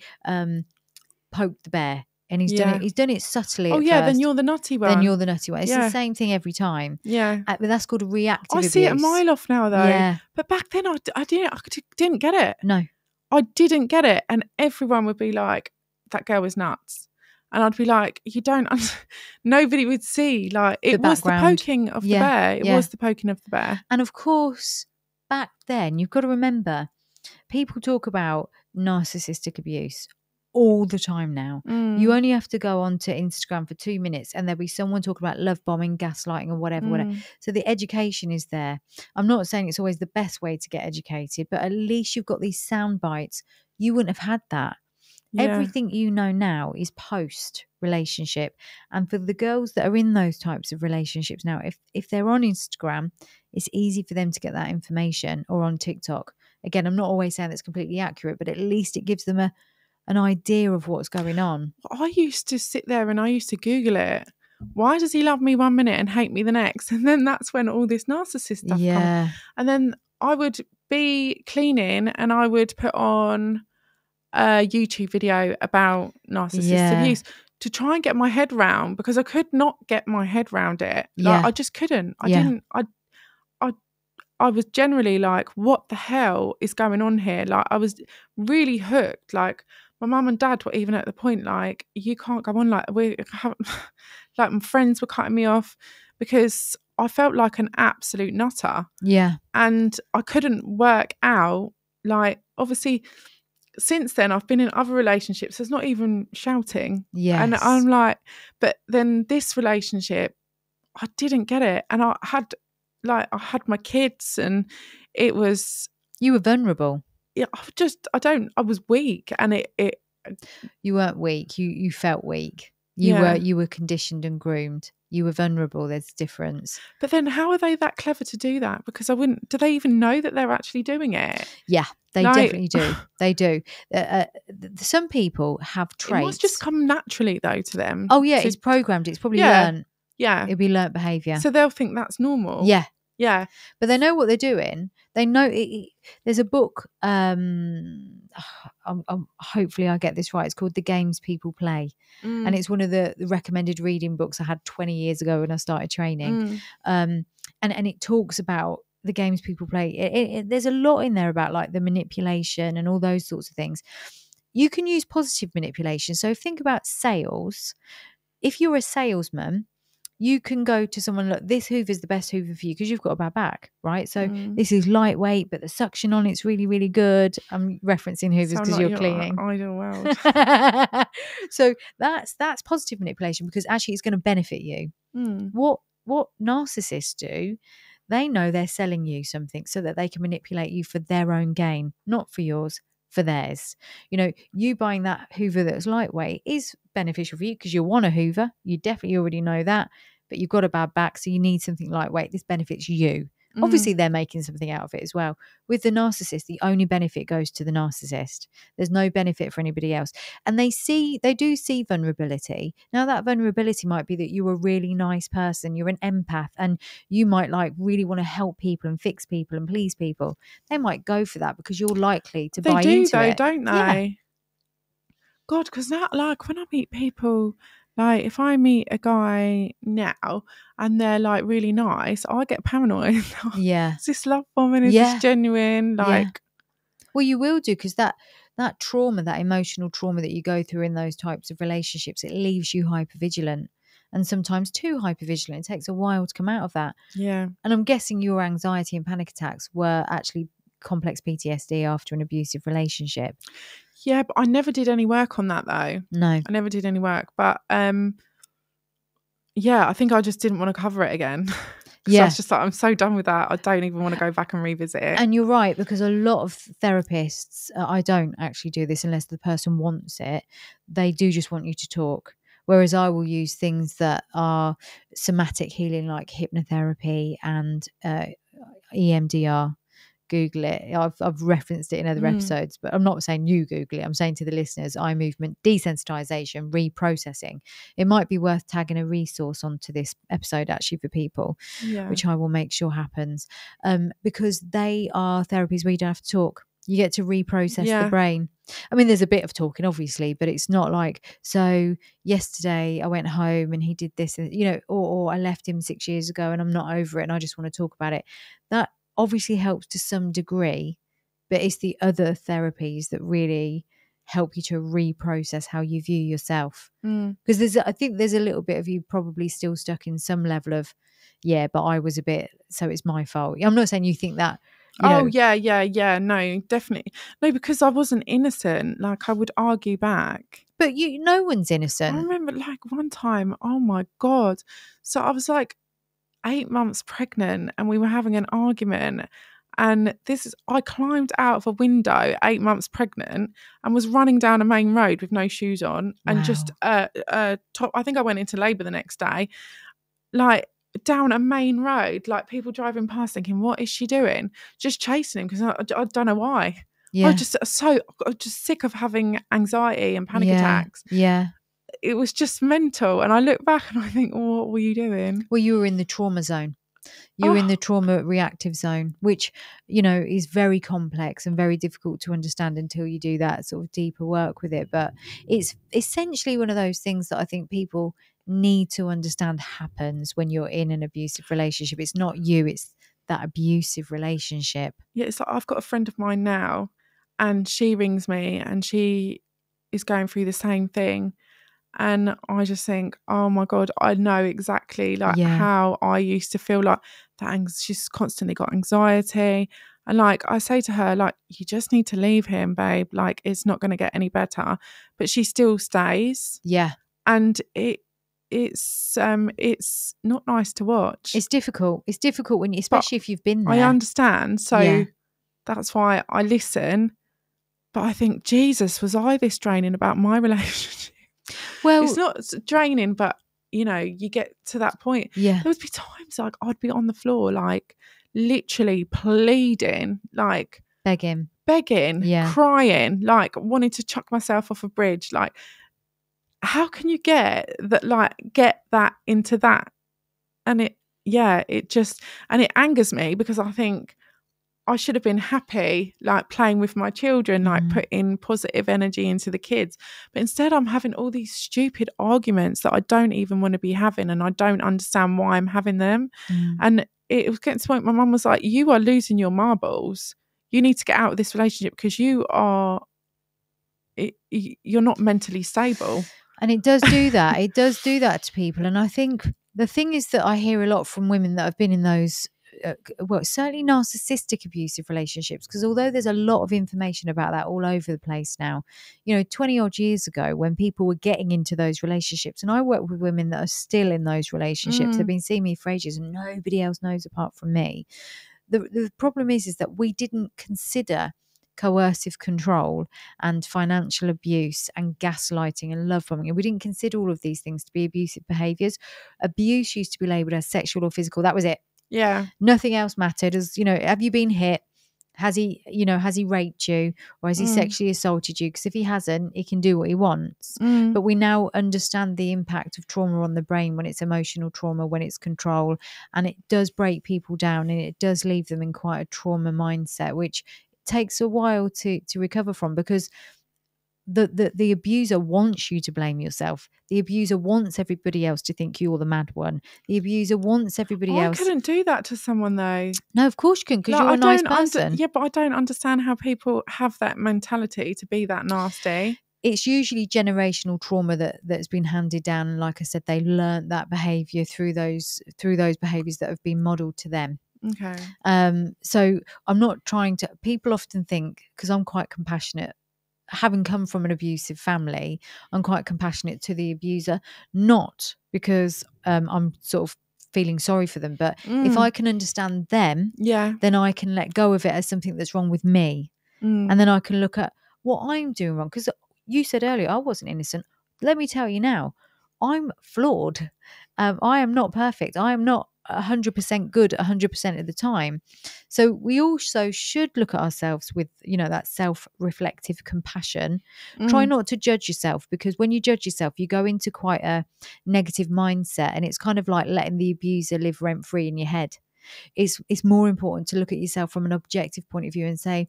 poked the bear. And he's done it. He's done it subtly. Oh yeah, then you're the nutty one. Then you're the nutty one. It's the same thing every time. Yeah, but that's called a reactive. I see it a mile off now, though. Yeah, but back then I didn't get it. No, I didn't get it, and everyone would be like, "That girl was nuts," and I'd be like, "You don't." Nobody would see. Like it was the poking of the bear. It was the poking of the bear. And of course, back then you've got to remember, people talk about narcissistic abuse all the time now. You only have to go onto Instagram for 2 minutes and there'll be someone talking about love bombing, gaslighting and whatever. So the education is there. I'm not saying it's always the best way to get educated, but at least you've got these sound bites. You wouldn't have had that. Everything you know now is post relationship. And for the girls that are in those types of relationships now, if they're on Instagram, it's easy for them to get that information, or on TikTok. Again, I'm not always saying that's completely accurate, but at least it gives them an idea of what's going on. I used to sit there and I used to Google it. Why does he love me 1 minute and hate me the next? And then that's when all this narcissist stuff comes. And then I would be cleaning and I would put on a YouTube video about narcissist abuse to try and get my head round, because I could not get my head round it. Like, I just couldn't. I was generally like, what the hell is going on here? Like, I was really hooked. Like, my mum and dad were even at the point like, you can't go on, like like my friends were cutting me off because I felt like an absolute nutter. Yeah. And I couldn't work out, like, obviously since then I've been in other relationships. It's not even shouting. Yeah. And I'm like, but then this relationship, I didn't get it. And I had my kids and it was... You were vulnerable. Yeah, I was weak, and it you weren't weak. You felt weak. You were conditioned and groomed. You were vulnerable. There's a difference. But then how are they that clever to do that? Because do they even know that they're actually doing it? Yeah, they definitely do. They do. Some people have traits. It must just come naturally though to them. Oh yeah, it's programmed. It's probably learned. Yeah. It'll be learnt behaviour. So they'll think that's normal. Yeah. Yeah. But they know what they're doing. They know it. There's a book, hopefully I get this right. It's called The Games People Play. And it's one of the recommended reading books I had 20 years ago when I started training. And it talks about the games people play. There's a lot in there about like the manipulation and all those sorts of things. You can use positive manipulation. So think about sales. If you're a salesman, you can go to someone, look, this hoover is the best hoover for you because you've got a bad back, right? So this is lightweight, but the suction on it's really, really good. I'm referencing hoovers because you're cleaning. Ideal World. So that's positive manipulation, because actually it's going to benefit you. What narcissists do, they know they're selling you something so that they can manipulate you for their own gain, not for yours, for theirs. You know, you buying that hoover that's lightweight is beneficial for you because you want a hoover. You definitely already know that, but you've got a bad back, so you need something lightweight. This benefits you. Obviously they're making something out of it as well. With the narcissist, the only benefit goes to the narcissist. There's no benefit for anybody else. And they do see vulnerability. Now that vulnerability might be that you're a really nice person, you're an empath, and you might like really want to help people and fix people and please people. They might go for that because you're likely to buy into it. They do though, don't they? Yeah. God, because that, like, when I meet people, like, if I meet a guy now and they're, like, really nice, I get paranoid. Yeah. Is this love bombing? Is this genuine? Like, well, you will do, because that trauma, that emotional trauma that you go through in those types of relationships, it leaves you hypervigilant, and sometimes too hypervigilant. It takes a while to come out of that. Yeah. And I'm guessing your anxiety and panic attacks were actually complex PTSD after an abusive relationship. Yeah, but I never did any work on that though. No. I never did any work. But yeah, I think I just didn't want to cover it again. Yeah. I was just like, I'm so done with that. I don't even want to go back and revisit it. And you're right, because a lot of therapists, I don't actually do this unless the person wants it. They do just want you to talk. Whereas I will use things that are somatic healing, like hypnotherapy and EMDR, Google it. I've referenced it in other episodes, but I'm not saying you Google it. I'm saying to the listeners, eye movement desensitization reprocessing. It might be worth tagging a resource onto this episode actually for people, which I will make sure happens, because they are therapies where you don't have to talk. You get to reprocess the brain. I mean, there's a bit of talking, obviously, but it's not like, so yesterday I went home and he did this, and, you know, or I left him 6 years ago and I'm not over it and I just want to talk about it. That obviously helps to some degree, but it's the other therapies that really help you to reprocess how you view yourself. Because I think there's a little bit of you probably still stuck in some level of, yeah, but I was a bit, so it's my fault. I'm not saying you think that. No, definitely. No, because I wasn't innocent. Like, I would argue back. But no one's innocent. I remember, like, one time, oh my God. So I was like 8 months pregnant and we were having an argument. And I climbed out of a window 8 months pregnant and was running down a main road with no shoes on and just top. I think I went into labour the next day. Like, down a main road, like people driving past thinking, what is she doing? Just chasing him because I don't know why. Yeah. I'm just sick of having anxiety and panic attacks. Yeah. It was just mental. And I look back and I think, well, what were you doing? Well, you were in the trauma zone. You were in the trauma reactive zone, which, you know, is very complex and very difficult to understand until you do that sort of deeper work with it. But it's essentially one of those things that I think people need to understand happens when you're in an abusive relationship. It's not you, it's that abusive relationship. Yeah, it's like I've got a friend of mine now and she rings me and she is going through the same thing. And I just think, oh my God, I know exactly how I used to feel like that. She's constantly got anxiety. And like I say to her, like, you just need to leave him, babe. Like, it's not going to get any better. But she still stays. Yeah. And it's not nice to watch. It's difficult. It's difficult when, especially if you've been there. I understand. So that's why I listen. But I think, Jesus, was I this draining about my relationship? Well, it's not draining, but you know, you get to that point. Yeah, there would be times like I'd be on the floor, like literally pleading, like begging, crying, like wanting to chuck myself off a bridge, like. How can you get that, like, get that into that? And it angers me because I think I should have been happy, like playing with my children, like putting positive energy into the kids. But instead I'm having all these stupid arguments that I don't even want to be having and I don't understand why I'm having them. And it was getting to the point my mum was like, you are losing your marbles. You need to get out of this relationship because you're not mentally stable. And it does do that. It does do that to people. And I think the thing is that I hear a lot from women that have been in those, certainly narcissistic abusive relationships, because although there's a lot of information about that all over the place now, you know, 20 odd years ago when people were getting into those relationships, and I work with women that are still in those relationships, they've been seeing me for ages and nobody else knows apart from me. The problem is that we didn't consider coercive control and financial abuse and gaslighting and love bombing. And we didn't consider all of these things to be abusive behaviours. Abuse used to be labelled as sexual or physical. That was it. Yeah. Nothing else mattered. As you know, have you been hit? Has he raped you, or has he sexually assaulted you? Because if he hasn't, he can do what he wants. But we now understand the impact of trauma on the brain when it's emotional trauma, when it's control, and it does break people down and it does leave them in quite a trauma mindset, which takes a while to recover from, because the abuser wants you to blame yourself. The abuser wants everybody else to think you're the mad one. The abuser wants everybody else. I couldn't do that to someone though. No, of course you can, because like, you're a nice person. But I don't understand how people have that mentality to be that nasty. It's usually generational trauma that's been handed down. And like I said, they learnt that behaviour through those behaviours that have been modelled to them. Okay. So I'm not trying to, people often think, because I'm quite compassionate, having come from an abusive family, I'm quite compassionate to the abuser, not because I'm sort of feeling sorry for them, but if I can understand them, then I can let go of it as something that's wrong with me. And then I can look at what I'm doing wrong. Because you said earlier, I wasn't innocent. Let me tell you now, I'm flawed. I am not perfect. I am not 100% good 100% of the time. So we also should look at ourselves with, you know, that self-reflective compassion. Try not to judge yourself, because when you judge yourself, you go into quite a negative mindset, and it's kind of like letting the abuser live rent-free in your head. It's more important to look at yourself from an objective point of view and say,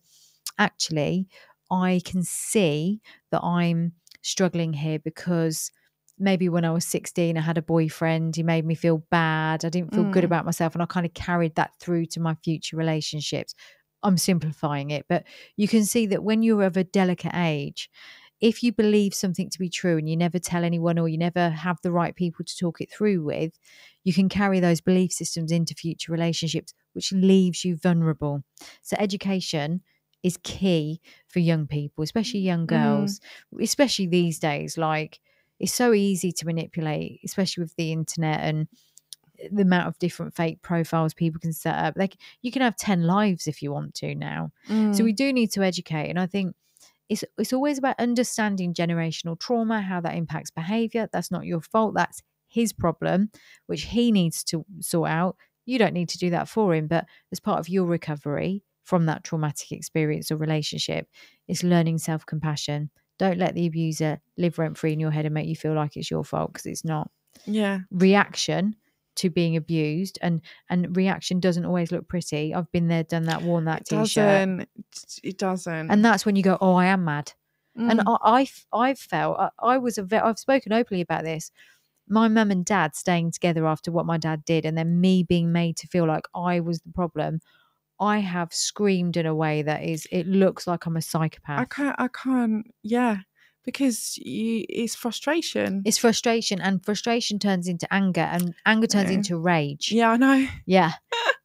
actually, I can see that I'm struggling here because maybe when I was 16, I had a boyfriend. He made me feel bad. I didn't feel good about myself. And I kind of carried that through to my future relationships. I'm simplifying it, but you can see that when you're of a delicate age, if you believe something to be true and you never tell anyone, or you never have the right people to talk it through with, you can carry those belief systems into future relationships, which leaves you vulnerable. So education is key for young people, especially young girls, especially these days. Like, it's so easy to manipulate, especially with the internet and the amount of different fake profiles people can set up. Like, you can have 10 lives if you want to now. So we do need to educate. And I think it's always about understanding generational trauma, how that impacts behavior. That's not your fault. That's his problem, which he needs to sort out. You don't need to do that for him. But as part of your recovery from that traumatic experience or relationship, it's learning self-compassion. Don't let the abuser live rent-free in your head and make you feel like it's your fault, because it's not. Yeah. Reaction to being abused, and reaction doesn't always look pretty. I've been there, done that, worn that T-shirt. It doesn't. And that's when you go, oh, I am mad. And I've spoken openly about this. My mum and dad staying together after what my dad did, and then me being made to feel like I was the problem. I have screamed in a way that is, it looks like I'm a psychopath. I can't, yeah, because it's frustration. It's frustration, and frustration turns into anger, and anger turns into rage. Yeah, I know. Yeah.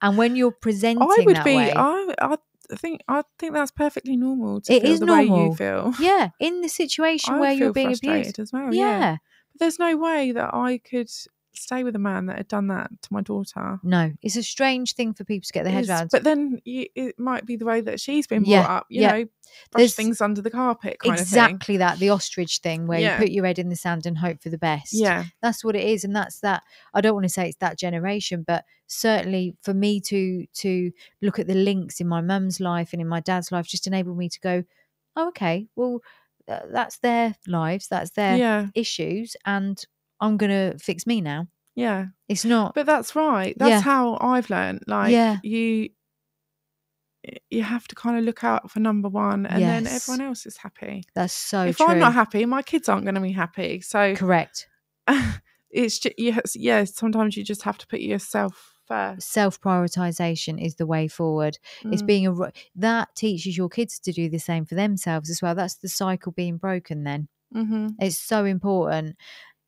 And when you're presenting I think that's perfectly normal to feel the way you feel. Yeah, in the situation where you're being abused. As well, yeah. But there's no way that I could stay with a man that had done that to my daughter. No, it's a strange thing for people to get their head around. But then it might be the way that she's been brought up, you know, brush things under the carpet kind of thing. Exactly that, the ostrich thing where you put your head in the sand and hope for the best. Yeah. That's what it is. And that's that. I don't want to say it's that generation, but certainly for me to look at the links in my mum's life and in my dad's life just enabled me to go, oh, okay, well, that's their lives, that's their issues, and I'm going to fix me now. Yeah. It's not. But that's right. That's how I've learned. Like, you have to kind of look out for number one, and then everyone else is happy. That's so true. If I'm not happy, my kids aren't going to be happy. So correct. It's just, sometimes you just have to put yourself first. Self-prioritization is the way forward. It's being that teaches your kids to do the same for themselves as well. That's the cycle being broken then. Mm-hmm. It's so important.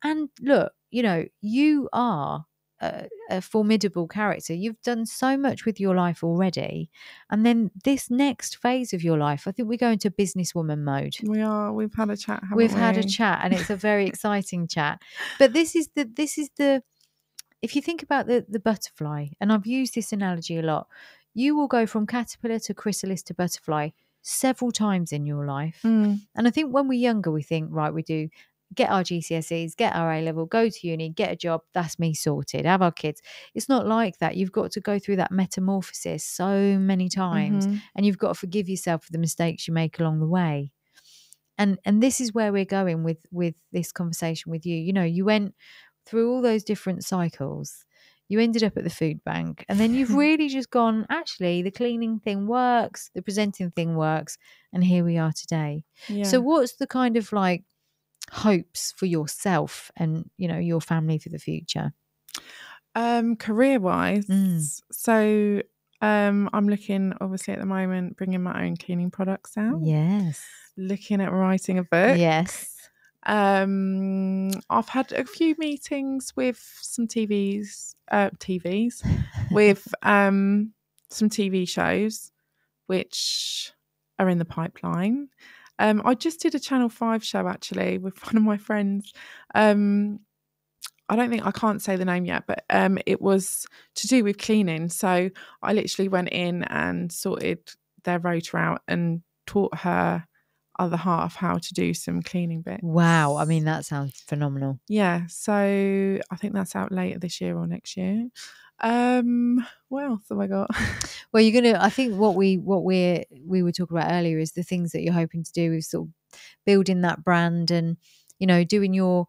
And look, you know, you are a formidable character. You've done so much with your life already. And then this next phase of your life, I think we go into businesswoman mode. We are. We've had a chat, haven't we? We've had a chat, and it's a very exciting chat. But this is the, if you think about the butterfly, and I've used this analogy a lot, you will go from caterpillar to chrysalis to butterfly several times in your life. And I think when we're younger, we think, right, we do get our GCSEs, get our A-level, go to uni, get a job, that's me sorted, have our kids. It's not like that. You've got to go through that metamorphosis so many times, and you've got to forgive yourself for the mistakes you make along the way. And this is where we're going with this conversation with you. You know, you went through all those different cycles. You ended up at the food bank, and then you've really just gone, actually, the cleaning thing works, the presenting thing works, and here we are today. Yeah. So what's the kind of like hopes for yourself and, you know, your family for the future, career wise? So I'm looking, obviously, at the moment, bringing my own cleaning products out, looking at writing a book. I've had a few meetings with some TVs with some TV shows which are in the pipeline. I just did a Channel 5 show, actually, with one of my friends. I can't say the name yet, but it was to do with cleaning. So I literally went in and sorted their rotor out and taught her other half how to do some cleaning bits. Wow. I mean, that sounds phenomenal. Yeah. So I think that's out later this year or next year. What else have I got? Well, you're gonna, I think what we were talking about earlier is the things that you're hoping to do with sort of building that brand and, you know, doing your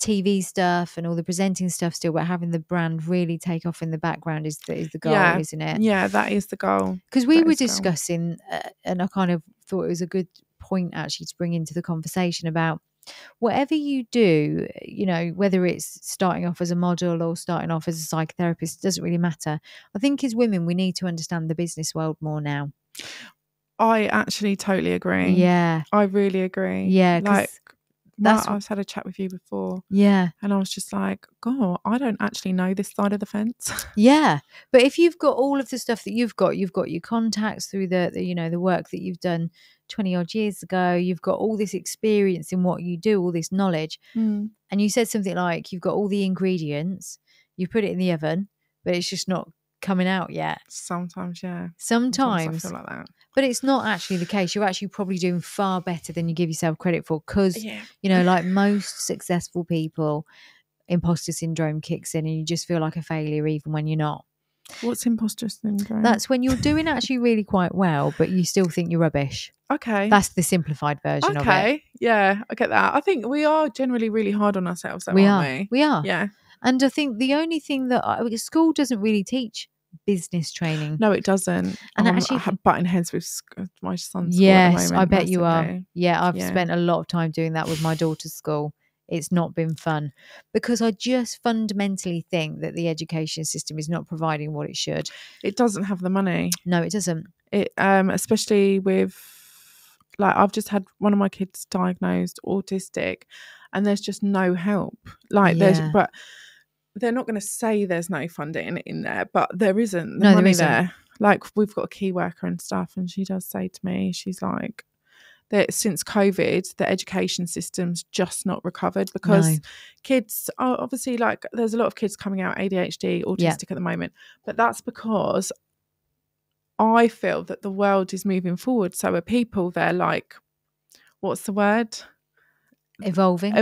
TV stuff and all the presenting stuff still, but having the brand really take off in the background is the goal, yeah. Isn't it? Yeah, that is the goal. Because we were discussing, and I kind of thought it was a good point actually to bring into the conversation about whatever you do, you know, whether it's starting off as a model or starting off as a psychotherapist, doesn't really matter. I think as women, we need to understand the business world more now. I actually totally agree. Yeah. I really agree. Yeah. Like, I was had a chat with you before. Yeah. And I was just like, God, I don't actually know this side of the fence. Yeah. But if you've got all of the stuff that you've got your contacts through the you know, the work that you've done 20 odd years ago, you've got all this experience in what you do, all this knowledge. Mm. And you said something like, you've got all the ingredients, you put it in the oven, but it's just not coming out yet. Sometimes I feel like that. But it's not actually the case. You're actually probably doing far better than you give yourself credit for, because you know, like most successful people, imposter syndrome kicks in and you just feel like a failure even when you're not. What's imposter syndrome? That's when you're doing actually really quite well, but you still think you're rubbish. Okay. That's the simplified version of it. Okay. Yeah, I get that. I think we are generally really hard on ourselves, though, aren't we? We are. Yeah. And I think the only thing that school doesn't really teach business training. No, it doesn't. And actually, I have butting heads with my son's school at the moment. Yes, I bet you are. Yeah, I've spent a lot of time doing that with my daughter's school. It's not been fun, because I just fundamentally think that the education system is not providing what it should. It doesn't have the money. No, it doesn't. It especially with, like, I've just had one of my kids diagnosed autistic, and there's just no help. Like, there's, but they're not going to say there's no funding in there, but there isn't. No, there isn't. There. Like, we've got a key worker and stuff, and she does say to me, she's like, that since COVID, the education system's just not recovered, because kids are obviously, like, there's a lot of kids coming out ADHD, autistic at the moment, but that's because I feel that the world is moving forward. So are people, they're like, what's the word? Evolving.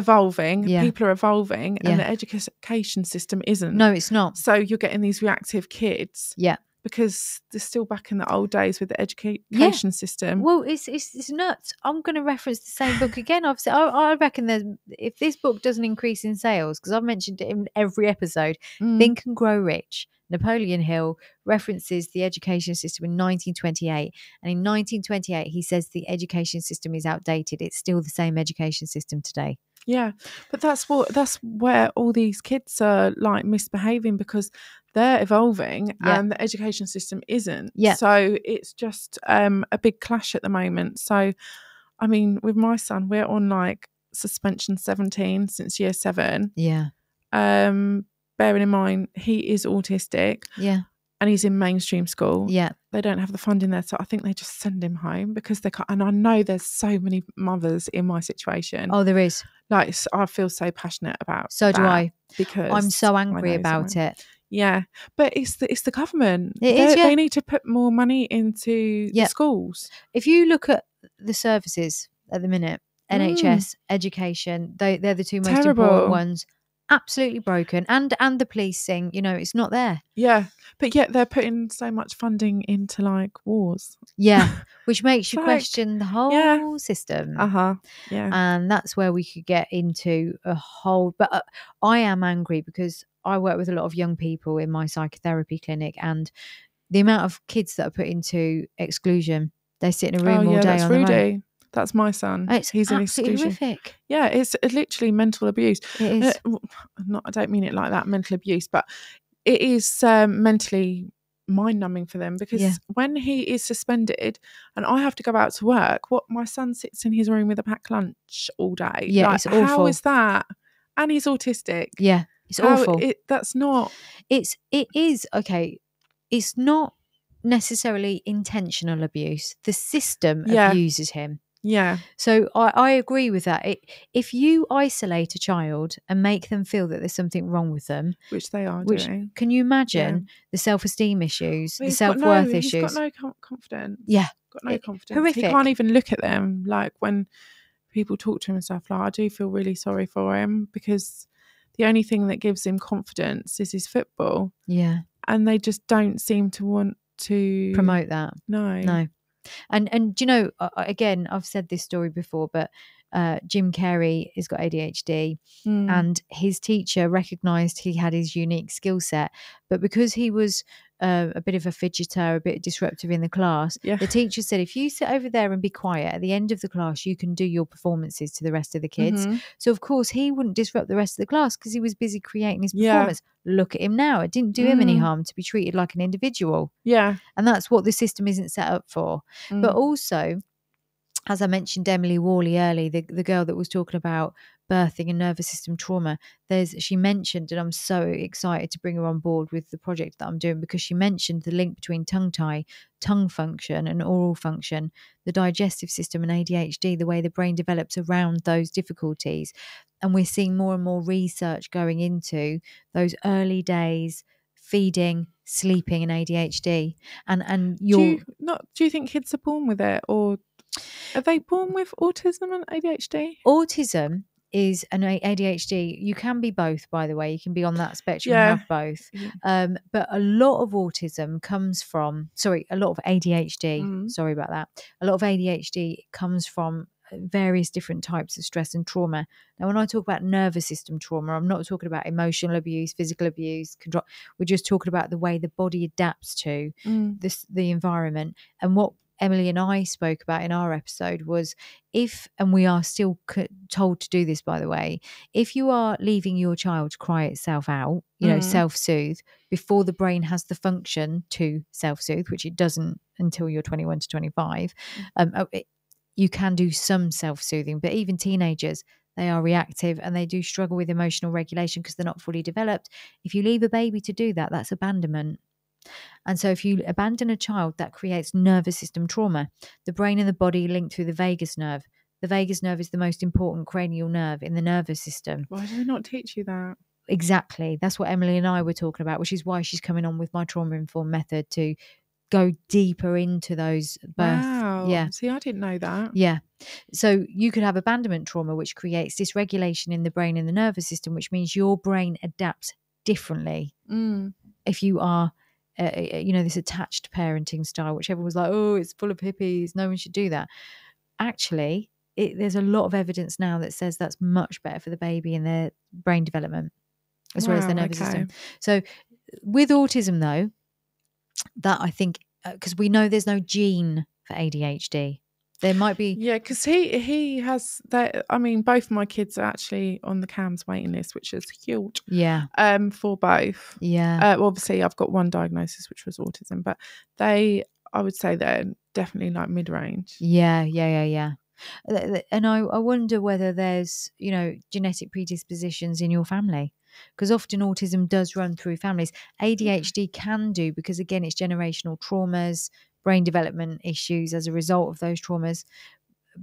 Yeah. People are evolving and the education system isn't. No, it's not. So you're getting these reactive kids. Yeah. Because they're still back in the old days with the education system. Well, it's nuts. I'm going to reference the same book again. I've said, I reckon that if this book doesn't increase in sales, because I've mentioned it in every episode, Think and Grow Rich, Napoleon Hill references the education system in 1928. And in 1928, he says the education system is outdated. It's still the same education system today. Yeah, but that's where all these kids are, like, misbehaving, because they're evolving and the education system isn't. Yeah. So it's just a big clash at the moment. So, I mean, with my son, we're on, like, suspension 17 since year 7. Yeah. Bearing in mind, he is autistic. Yeah. And he's in mainstream school. Yeah. They don't have the funding there. So I think they just send him home, because they can't. And I know there's so many mothers in my situation. Oh, there is. Like, I feel so passionate about that. So do I. Because I'm so angry about it. Yeah. But it's the government. It is, they need to put more money into the schools. If you look at the services at the minute, NHS, education, they're the two most important ones. Absolutely broken, and the policing, you know, it's not there. Yeah, but yet they're putting so much funding into, like, wars. Yeah, which makes you question the whole system. Yeah, and that's where we could get into a whole. But I am angry because I work with a lot of young people in my psychotherapy clinic, and the amount of kids that are put into exclusion, they sit in a room all day on their own. That's my son. He's absolutely horrific. Yeah, it's literally mental abuse. It is. I don't mean it like that, mental abuse, but it is mentally mind-numbing for them, because when he is suspended and I have to go out to work, my son sits in his room with a packed lunch all day. Yeah, like, it's awful. How is that? And he's autistic. Yeah, it's awful. It's not necessarily intentional abuse. The system abuses him. Yeah. So I agree with that. If you isolate a child and make them feel that there's something wrong with them, which they are doing, can you imagine the self-esteem issues, the self-worth issues? He's got no confidence. Yeah. Got no confidence. Horrific. He can't even look at them. Like, when people talk to him and stuff, like, I do feel really sorry for him, because the only thing that gives him confidence is his football. Yeah. and they just don't seem to want to promote that. No. And you know, again, I've said this story before, but Jim Carrey has got ADHD, and his teacher recognised he had his unique skill set, but because he was a bit of a fidgeter, a bit disruptive in the class, the teacher said, if you sit over there and be quiet, at the end of the class you can do your performances to the rest of the kids. So of course he wouldn't disrupt the rest of the class because he was busy creating his performance. Look at him now. It didn't do him any harm to be treated like an individual, and that's what the system isn't set up for. But also, as I mentioned, Emily Worley early, the girl that was talking about birthing and nervous system trauma, she mentioned, and I'm so excited to bring her on board with the project that I'm doing, because she mentioned the link between tongue tie, tongue function and oral function, the digestive system and ADHD, the way the brain develops around those difficulties. And we're seeing more and more research going into those early days, feeding, sleeping and ADHD. And do you think kids are born with it, or are they born with autism and ADHD? Autism is an ADHD. You can be both, by the way. You can be on that spectrum and have both. But a lot of autism comes from, a lot of ADHD. Sorry about that. A lot of ADHD comes from various different types of stress and trauma. Now, when I talk about nervous system trauma, I'm not talking about emotional abuse, physical abuse, control. We're just talking about the way the body adapts to the environment. And what Emily and I spoke about in our episode was, and we are still told to do this, by the way, if you are leaving your child cry itself out, you know, self-soothe, before the brain has the function to self-soothe, which it doesn't until you're 21 to 25, you can do some self-soothing. But even teenagers, they are reactive and they do struggle with emotional regulation because they're not fully developed. If you leave a baby to do that, that's abandonment. And so if you abandon a child, that creates nervous system trauma. The brain and the body link through the vagus nerve. The vagus nerve is the most important cranial nerve in the nervous system. Why do they not teach you that? Exactly. That's what Emily and I were talking about, which is why she's coming on with my trauma-informed method to go deeper into those birth. Wow. Yeah. See, I didn't know that. Yeah. So you could have abandonment trauma, which creates dysregulation in the brain and the nervous system, which means your brain adapts differently. If you are... you know, this attached parenting style, which everyone was like, oh, it's full of hippies, no one should do that. Actually, there's a lot of evidence now that says that's much better for the baby and their brain development, as well as their nervous system. So with autism, though, that I think, because we know there's no gene for ADHD. There might be. Yeah, because he has that. I mean, both my kids are actually on the CAMS waiting list, which is huge. Yeah. For both. Yeah. Obviously, I've got one diagnosis, which was autism, but I would say they're definitely like mid-range. Yeah. And I wonder whether there's, you know, genetic predispositions in your family. Because often autism does run through families. ADHD can do, because, again, it's generational traumas, brain development issues as a result of those traumas.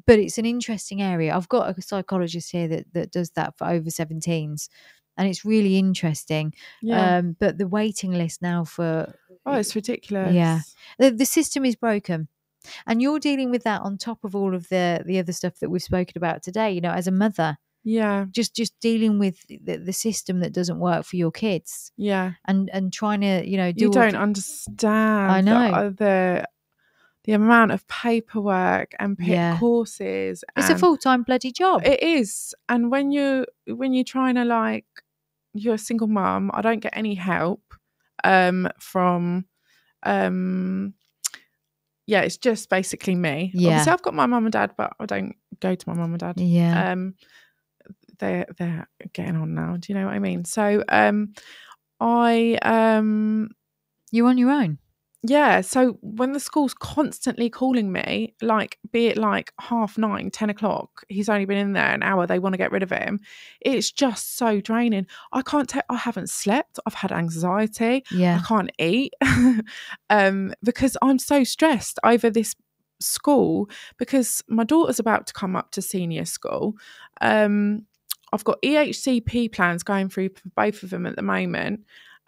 But it's an interesting area. I've got a psychologist here that does that for over 17s, and it's really interesting. Yeah. But the waiting list now for... Oh, it's ridiculous. Yeah. The system is broken. And you're dealing with that on top of all of the other stuff that we've spoken about today, you know, as a mother. Yeah. Just dealing with the system that doesn't work for your kids. Yeah. And trying to, you know... You don't understand. I know. The amount of paperwork and courses. It's a full-time bloody job. It is. And when you're trying to, like, you're a single mum, I don't get any help from... yeah, it's just basically me. Yeah. Obviously, I've got my mum and dad, but I don't go to my mum and dad. Yeah. They're getting on now. Do you know what I mean? So you're on your own. Yeah. So when the school's constantly calling me, like, be it like 9:30, 10 o'clock, he's only been in there an hour, they want to get rid of him. It's just so draining. I haven't slept. I've had anxiety. Yeah. I can't eat because I'm so stressed over this school, because my daughter's about to come up to senior school. I've got EHCP plans going through for both of them at the moment.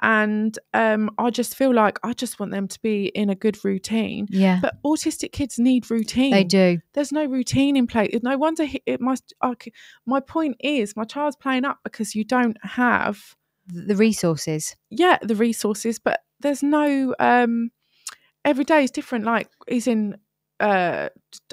And I just feel like I just want them to be in a good routine. Yeah. But autistic kids need routine. They do. There's no routine in play. No wonder my point is, my child's playing up because you don't have the resources. Yeah, the resources. But there's no, every day is different. Like he's in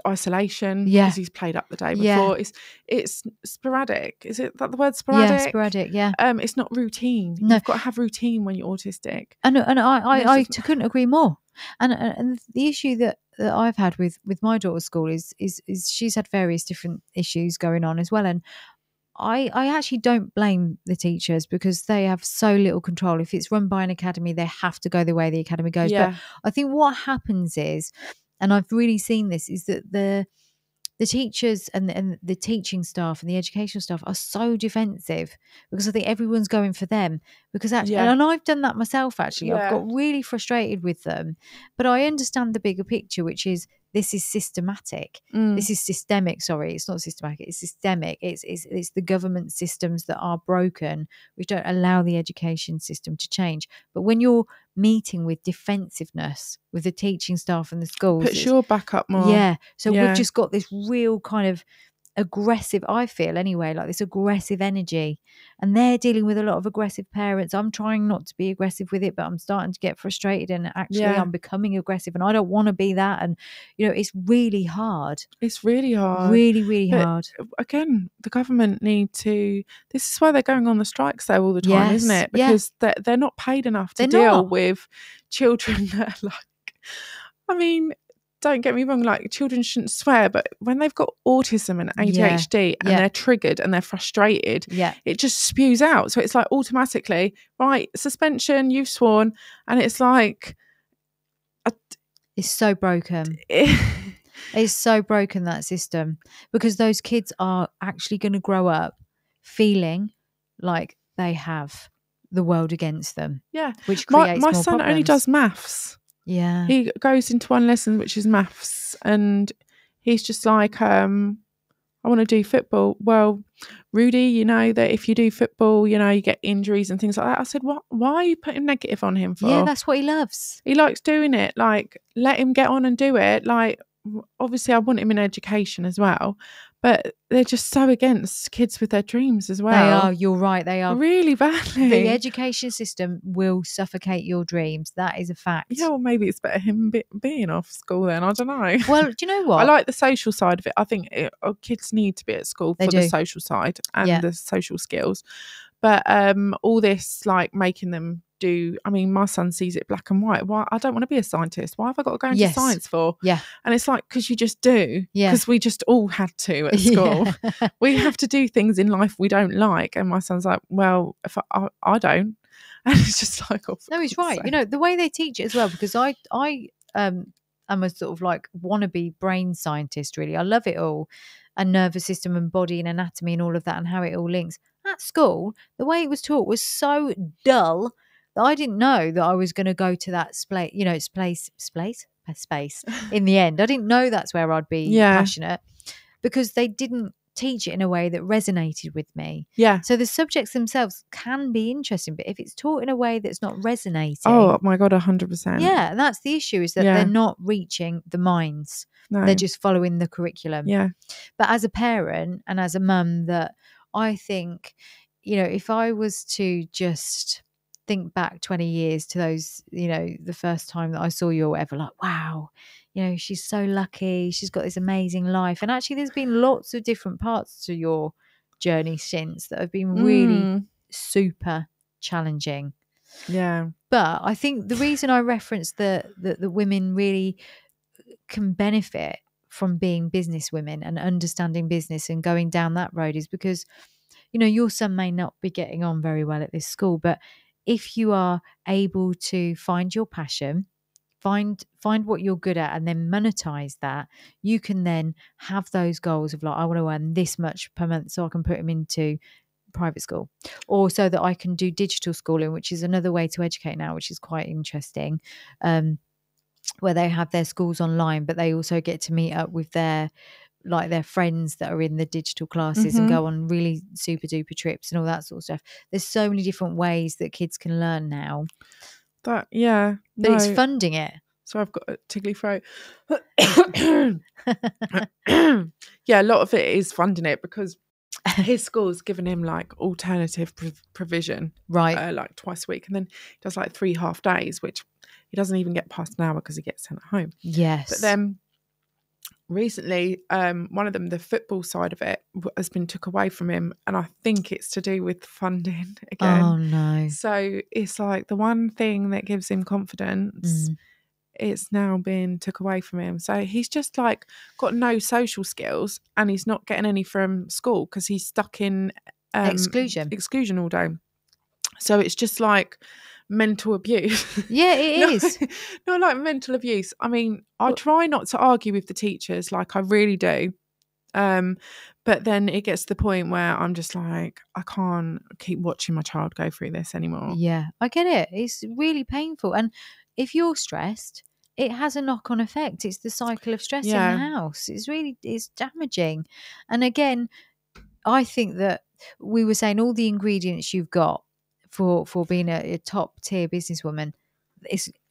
isolation because he's played up the day before. It's sporadic. Is it that the word sporadic? Yeah, sporadic. Yeah. It's not routine. No. You've got to have routine when you're autistic. And I couldn't agree more. And the issue that I've had with my daughter's school is she's had various different issues going on as well. And I actually don't blame the teachers because they have so little control. If it's run by an academy, they have to go the way the academy goes. Yeah. But I think what happens is, and I've really seen this, is that the teachers and the teaching staff and the educational staff are so defensive because I think everyone's going for them because actually, and I've done that myself actually. Yeah. I've got really frustrated with them, but I understand the bigger picture, which is this is systematic. Mm. This is systemic. Sorry, it's not systematic. It's systemic. It's the government systems that are broken, which don't allow the education system to change. But when you're meeting with defensiveness with the teaching staff and the schools, puts your back up more. Yeah. So we've just got this real kind of aggressive, I feel anyway, like this aggressive energy, and they're dealing with a lot of aggressive parents. I'm trying not to be aggressive with it, but I'm starting to get frustrated, and actually I'm becoming aggressive, and I don't want to be that. And you know, it's really hard. It's really hard. Really, really hard. Again, the government need to, this is why they're going on the strikes though all the time, isn't it? Because they're not paid enough to deal with children that are like, I mean, don't get me wrong, like children shouldn't swear, but when they've got autism and ADHD and they're triggered and they're frustrated, it just spews out. So it's like automatically, right, suspension, you've sworn. And it's like... it's so broken. It's so broken, that system. Because those kids are actually going to grow up feeling like they have the world against them. Yeah. Which creates my son problems. Only does maths. Yeah, he goes into one lesson which is maths, and he's just like, I want to do football. Well, Rudy, you know that if you do football, you know, you get injuries and things like that. I said, what? Why are you putting negative on him for? Yeah, that's what he loves. He likes doing it. Like, let him get on and do it. Like, obviously I want him in education as well, but they're just so against kids with their dreams as well. They are, you're right, they are. Really badly. The education system will suffocate your dreams. That is a fact. Yeah, well, maybe it's better him being off school then. I don't know. Well, do you know what? I like the social side of it. I think kids need to be at school for the social side and the social skills. But all this, like, making them do, I mean, my son sees it black and white. Why? I don't want to be a scientist. Why have I got to go into science for? Yeah. And it's like, because you just do. Yeah. Because we just all had to at school. Yeah. We have to do things in life we don't like. And my son's like, well, if I don't. And it's just like, oh, no, he's right. You know, the way they teach it as well, because I am a sort of like wannabe brain scientist, really. I love it all, and nervous system and body and anatomy and all of that and how it all links. At school, the way it was taught was so dull. I didn't know that I was going to go to that space in the end. I didn't know that's where I'd be passionate, because they didn't teach it in a way that resonated with me. Yeah. So the subjects themselves can be interesting, but if it's taught in a way that's not resonating. Oh my God, 100%. Yeah. That's the issue, is that they're not reaching the minds. No. They're just following the curriculum. Yeah. But as a parent and as a mum, that I think, you know, if I was to just think back 20 years to those, you know, the first time that I saw you or whatever, like, wow, you know, she's so lucky, she's got this amazing life. And actually there's been lots of different parts to your journey since that have been really super challenging. Yeah. But I think the reason I referenced that the women really can benefit from being business women and understanding business and going down that road is because, you know, your son may not be getting on very well at this school, but if you are able to find your passion, find what you're good at and then monetize that, you can then have those goals of like, I want to earn this much per month so I can put them into private school, or so that I can do digital schooling, which is another way to educate now, which is quite interesting, where they have their schools online, but they also get to meet up with their friends that are in the digital classes and go on really super duper trips and all that sort of stuff. There's so many different ways that kids can learn now. That it's funding it. So I've got a tickly throat. Yeah, a lot of it is funding it, because his school's given him like alternative provision, right? Like twice a week, and then he does like 3 half days, which he doesn't even get past an hour because he gets sent home. Yes. But then recently, one of them, the football side of it, has been took away from him, and I think it's to do with funding again. Oh no! So it's like the one thing that gives him confidence. Mm. It's now been took away from him. So he's just like got no social skills, and he's not getting any from school because he's stuck in exclusion all day. So it's just like mental abuse. Yeah, it is. Not like mental abuse. I mean, I try not to argue with the teachers, like I really do. But then it gets to the point where I'm just like, I can't keep watching my child go through this anymore. Yeah, I get it. It's really painful. And if you're stressed, it has a knock-on effect. It's the cycle of stress in the house. It's damaging. And again, I think that we were saying all the ingredients you've got for being a top-tier businesswoman,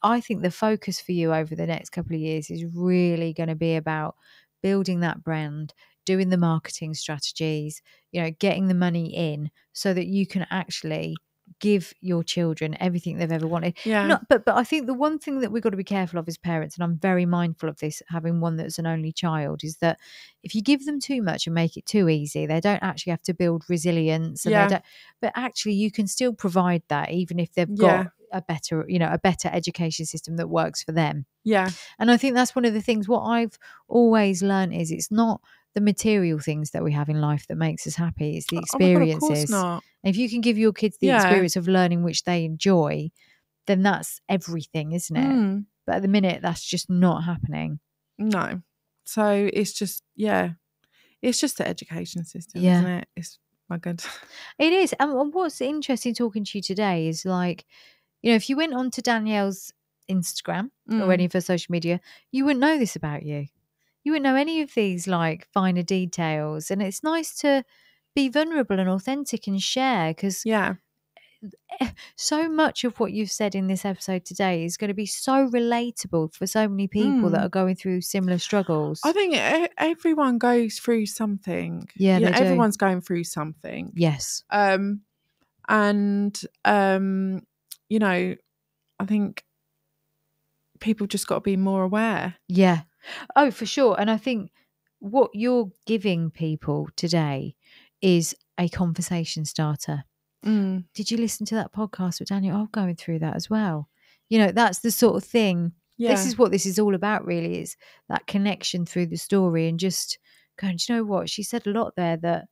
I think the focus for you over the next couple of years is really going to be about building that brand, doing the marketing strategies, you know, getting the money in so that you can actually give your children everything they've ever wanted. Yeah. But I think the one thing that we've got to be careful of as parents, and I'm very mindful of this, having one that's an only child, is that if you give them too much and make it too easy, they don't actually have to build resilience. And they don't, but actually you can still provide that even if they've got a better education system that works for them. Yeah. And I think that's one of the things, what I've always learned is it's not the material things that we have in life that makes us happy. It's the experiences. Oh my God, of course not. And if you can give your kids the experience of learning which they enjoy, then that's everything, isn't it? Mm. But at the minute, that's just not happening. No. So it's just, it's just the education system, isn't it? It's my God. It is. And what's interesting talking to you today is, like, you know, if you went on to Danielle's Instagram or any of her social media, you wouldn't know this about you. You wouldn't know any of these like finer details. And it's nice to be vulnerable and authentic and share, because so much of what you've said in this episode today is going to be so relatable for so many people that are going through similar struggles. I think everyone goes through something. Yeah, you know, everyone's going through something. Yes. You know, I think people just got to be more aware. Yeah. Oh, for sure. And I think what you're giving people today is a conversation starter. Mm. Did you listen to that podcast with Daniel? I'm going through that as well. You know, that's the sort of thing. Yeah. This is what this is all about, really, is that connection through the story and just going, do you know what? She said a lot there that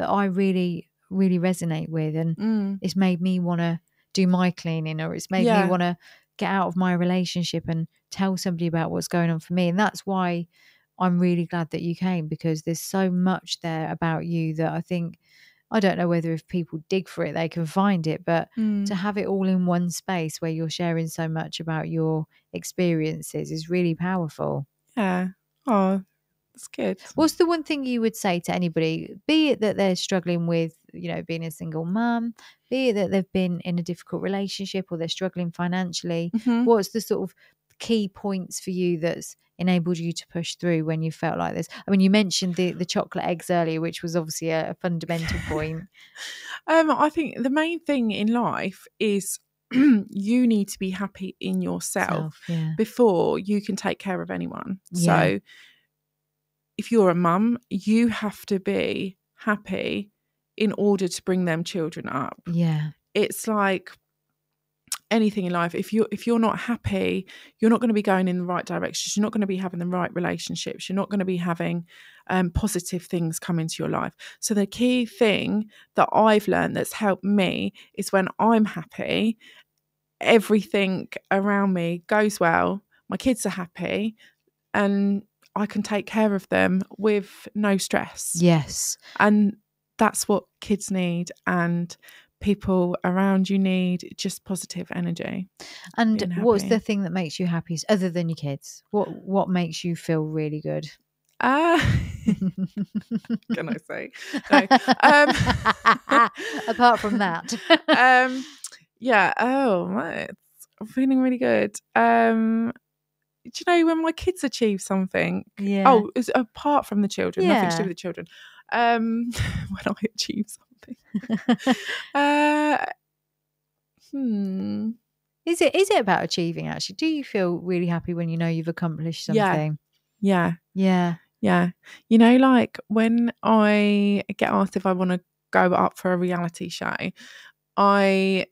I really, really resonate with, and it's made me want to do my cleaning, or it's made me want to get out of my relationship and tell somebody about what's going on for me. And that's why I'm really glad that you came, because there's so much there about you that I think, I don't know whether if people dig for it, they can find it, but to have it all in one space where you're sharing so much about your experiences is really powerful. Yeah. Oh, that's good. What's the one thing you would say to anybody, be it that they're struggling with, you know, being a single mum, be it that they've been in a difficult relationship or they're struggling financially? What's the sort of key points for you that's enabled you to push through when you felt like this? I mean, you mentioned the chocolate eggs earlier, which was obviously a fundamental point. I think the main thing in life is you need to be happy in yourself before you can take care of anyone. So if you're a mum, you have to be happy in order to bring them children up. Yeah. It's like anything in life. If you're not happy, you're not going to be going in the right directions. You're not going to be having the right relationships. You're not going to be having positive things come into your life. So the key thing that I've learned that's helped me is when I'm happy, everything around me goes well. My kids are happy, and I can take care of them with no stress. Yes. And that's what kids need and people around you need, just positive energy. And what's the thing that makes you happy other than your kids? What makes you feel really good? Can I say? No. Apart from that. I'm feeling really good. Do you know when my kids achieve something? Yeah. Oh, it's apart from the children, nothing to do with the children. when I achieve something. Is it about achieving, actually? Do you feel really happy when you know you've accomplished something? Yeah. You know, like when I get asked if I want to go up for a reality show, I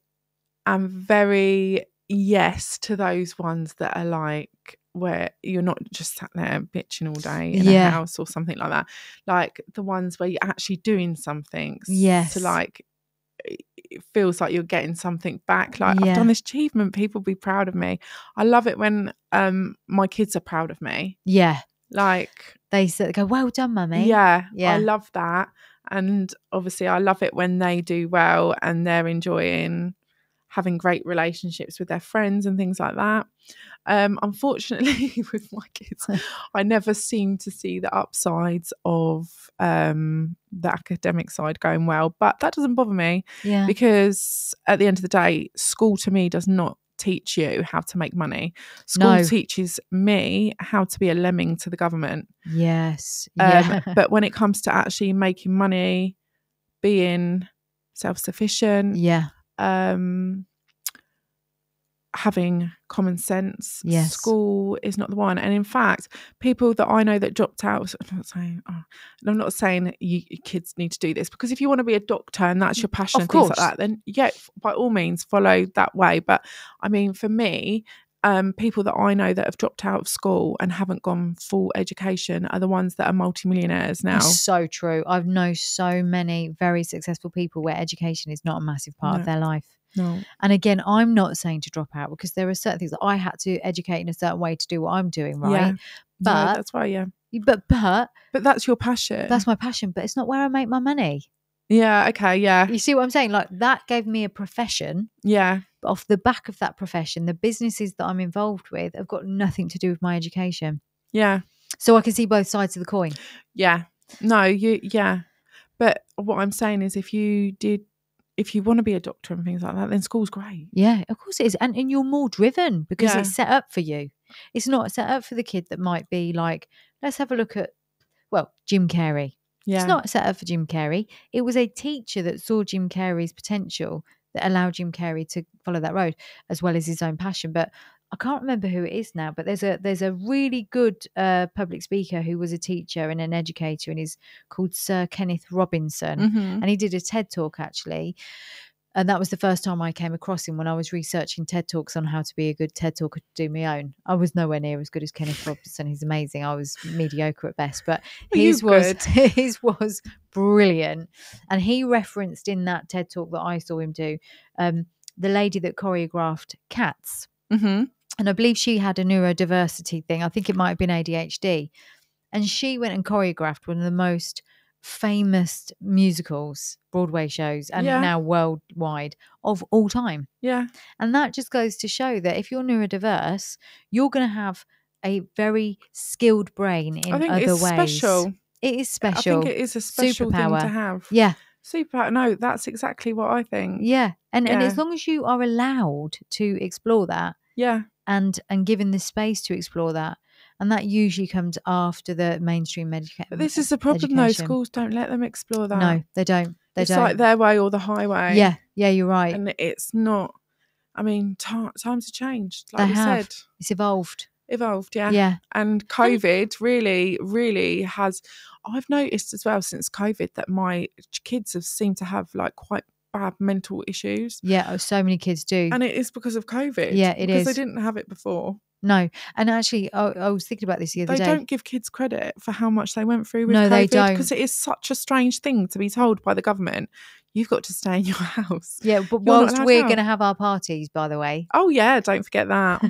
am very yes to those ones that are like where you're not just sat there bitching all day in a house or something like that. Like the ones where you're actually doing something. Yes. So like it feels like you're getting something back. Like I've done this achievement. People be proud of me. I love it when my kids are proud of me. Yeah. Like they go, well done, mummy. Yeah. I love that. And obviously I love it when they do well and they're enjoying having great relationships with their friends and things like that. Unfortunately with my kids, I never seem to see the upsides of the academic side going well, but that doesn't bother me because at the end of the day, school to me does not teach you how to make money. School teaches me how to be a lemming to the government. But when it comes to actually making money, being self-sufficient, having common sense, school is not the one. And in fact, people that I know that dropped out, I'm not saying your kids need to do this, because if you want to be a doctor and that's your passion and things like that, then by all means follow that way. But I mean, for me, people that I know that have dropped out of school and haven't gone full education are the ones that are multimillionaires now. That's so true. I've known so many very successful people where education is not a massive part of their life. No. And again, I'm not saying to drop out, because there are certain things that I had to educate in a certain way to do what I'm doing, right? But that's why, But that's your passion. That's my passion, but it's not where I make my money. You see what I'm saying? Like that gave me a profession. But off the back of that profession, the businesses that I'm involved with have got nothing to do with my education. So I can see both sides of the coin. But what I'm saying is, if you want to be a doctor and things like that, then school's great. Yeah, of course it is. And you're more driven because it's set up for you. It's not set up for the kid that might be like, let's have a look at, well, Jim Carrey. It's not set up for Jim Carrey. It was a teacher that saw Jim Carrey's potential that allowed Jim Carrey to follow that road, as well as his own passion. But I can't remember who it is now, but there's a really good public speaker who was a teacher and an educator, and is called Sir Kenneth Robinson. And he did a TED Talk, actually. And that was the first time I came across him when I was researching TED Talks on how to be a good TED Talker, to do my own. I was nowhere near as good as Kenneth Robinson. He's amazing. I was mediocre at best, but his was brilliant. And he referenced in that TED Talk that I saw him do, the lady that choreographed Cats. And I believe she had a neurodiversity thing. I think it might have been ADHD. And she went and choreographed one of the most famous musicals, Broadway shows, and now worldwide, of all time. And that just goes to show that if you're neurodiverse, you're going to have a very skilled brain in other ways. Special. It is special. I think it is a special superpower thing to have. Super. No, that's exactly what I think. And as long as you are allowed to explore that, and given the space to explore that, and that usually comes after the mainstream education. But this is the problem, though. Schools don't let them explore that. No, they don't. It's like their way or the highway. Yeah, you're right. And it's not, I mean, times have changed. Like you said. It's evolved. Evolved. And COVID really, really has, I've noticed as well since COVID that my kids have seemed to have like quite bad mental issues. Yeah, so many kids do. And it is because of COVID. Yeah, it is. Because they didn't have it before. No, and actually, I was thinking about this the other day. They don't give kids credit for how much they went through with COVID. No, they don't. Because it is such a strange thing to be told by the government, you've got to stay in your house. Yeah, but whilst we're going to have our parties, by the way. Oh, yeah, don't forget that.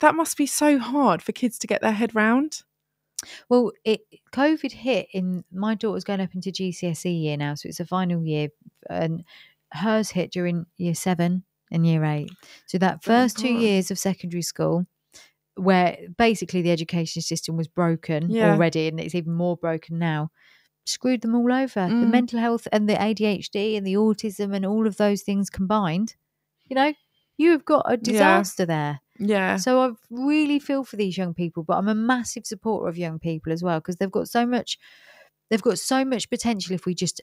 That must be so hard for kids to get their head round. Well, COVID hit in, my daughter's going up into GCSE year now, so it's a final year, and hers hit during year 7. And year 8. So that first 2 years of secondary school, where basically the education system was broken already, and it's even more broken now, screwed them all over. The mental health and the ADHD and the autism and all of those things combined, you know, you've got a disaster there. So I really feel for these young people, but I'm a massive supporter of young people as well, because they've got so much They've got so much potential if we just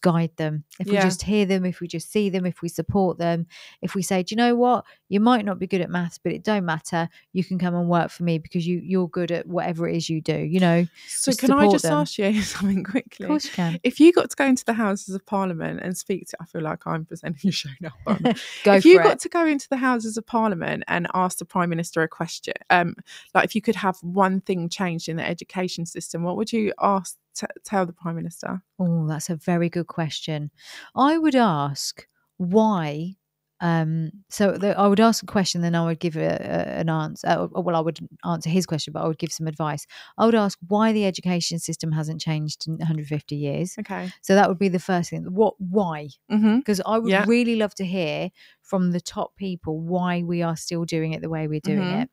guide them, if we just hear them, if we just see them, if we support them, if we say, do you know what? You might not be good at maths, but it don't matter. You can come and work for me because you're good at whatever it is you do, you know. So can I just ask you something quickly? Of course you can. If you got to go into the Houses of Parliament and speak to, I feel like I'm presenting a show now. If you got to go into the Houses of Parliament and ask the Prime Minister a question, like if you could have one thing changed in the education system, what would you ask? Tell the Prime Minister? Oh, that's a very good question. I would ask why. I would ask a question, then I would give an answer. I would answer his question, but I would give some advice. I would ask why the education system hasn't changed in 150 years. Okay. So that would be the first thing. Why? Because I would really love to hear from the top people why we are still doing it the way we're doing it.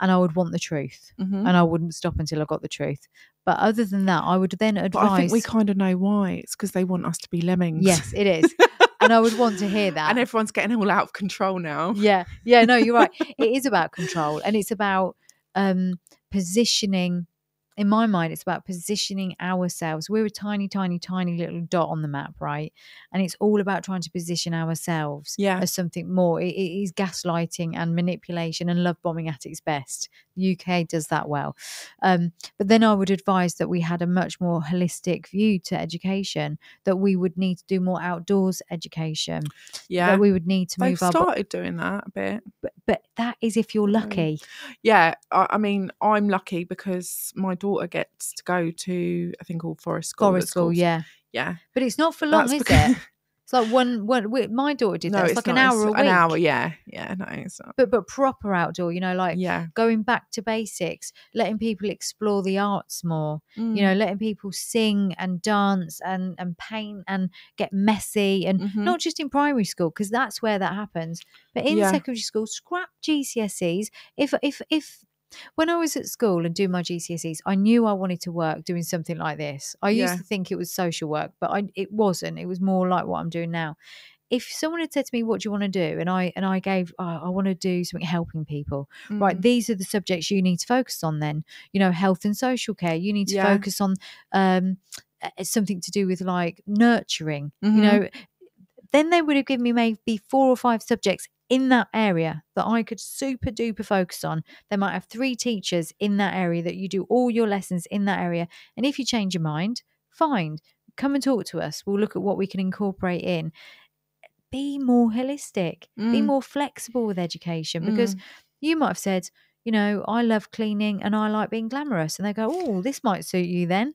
And I would want the truth, and I wouldn't stop until I got the truth. But other than that, I would then advise. But I think we kind of know why. It's because they want us to be lemmings. Yes, it is. And I would want to hear that. And everyone's getting all out of control now. Yeah. Yeah, no, you're right. It is about control, and it's about positioning. In my mind, it's about positioning ourselves. We're a tiny, tiny, tiny little dot on the map, right? And it's all about trying to position ourselves as something more. It is gaslighting and manipulation and love bombing at its best. The UK does that well. But then I would advise that we had a much more holistic view to education, that we would need to do more outdoors education. Yeah. That we would need to move up. They've started doing that a bit. But that is if you're lucky. Yeah. I mean, I'm lucky because my daughter gets to go to, I think, all forest school. Forest school, yeah. Yeah. But it's not for long, is it? It's like one my daughter did that. It's like an hour a week. An hour, yeah. Yeah, no, it's not. But proper outdoor, you know, like going back to basics, letting people explore the arts more, you know, letting people sing and dance and paint and get messy, and not just in primary school, because that's where that happens. But in secondary school, scrap GCSEs. If when I was at school and doing my GCSEs, I knew I wanted to work doing something like this. I used to think it was social work, but it wasn't. It was more like what I'm doing now. If someone had said to me, what do you want to do? And I gave, I want to do something helping people. Right, these are the subjects you need to focus on then. You know, health and social care. You need to focus on something to do with like nurturing, you know. Then they would have given me maybe 4 or 5 subjects in that area that I could super duper focus on. They might have 3 teachers in that area that you do all your lessons in that area. And if you change your mind, fine, come and talk to us. We'll look at what we can incorporate in. Be more holistic, be more flexible with education, because you might have said, you know, I love cleaning and I like being glamorous. And they go, oh, this might suit you then.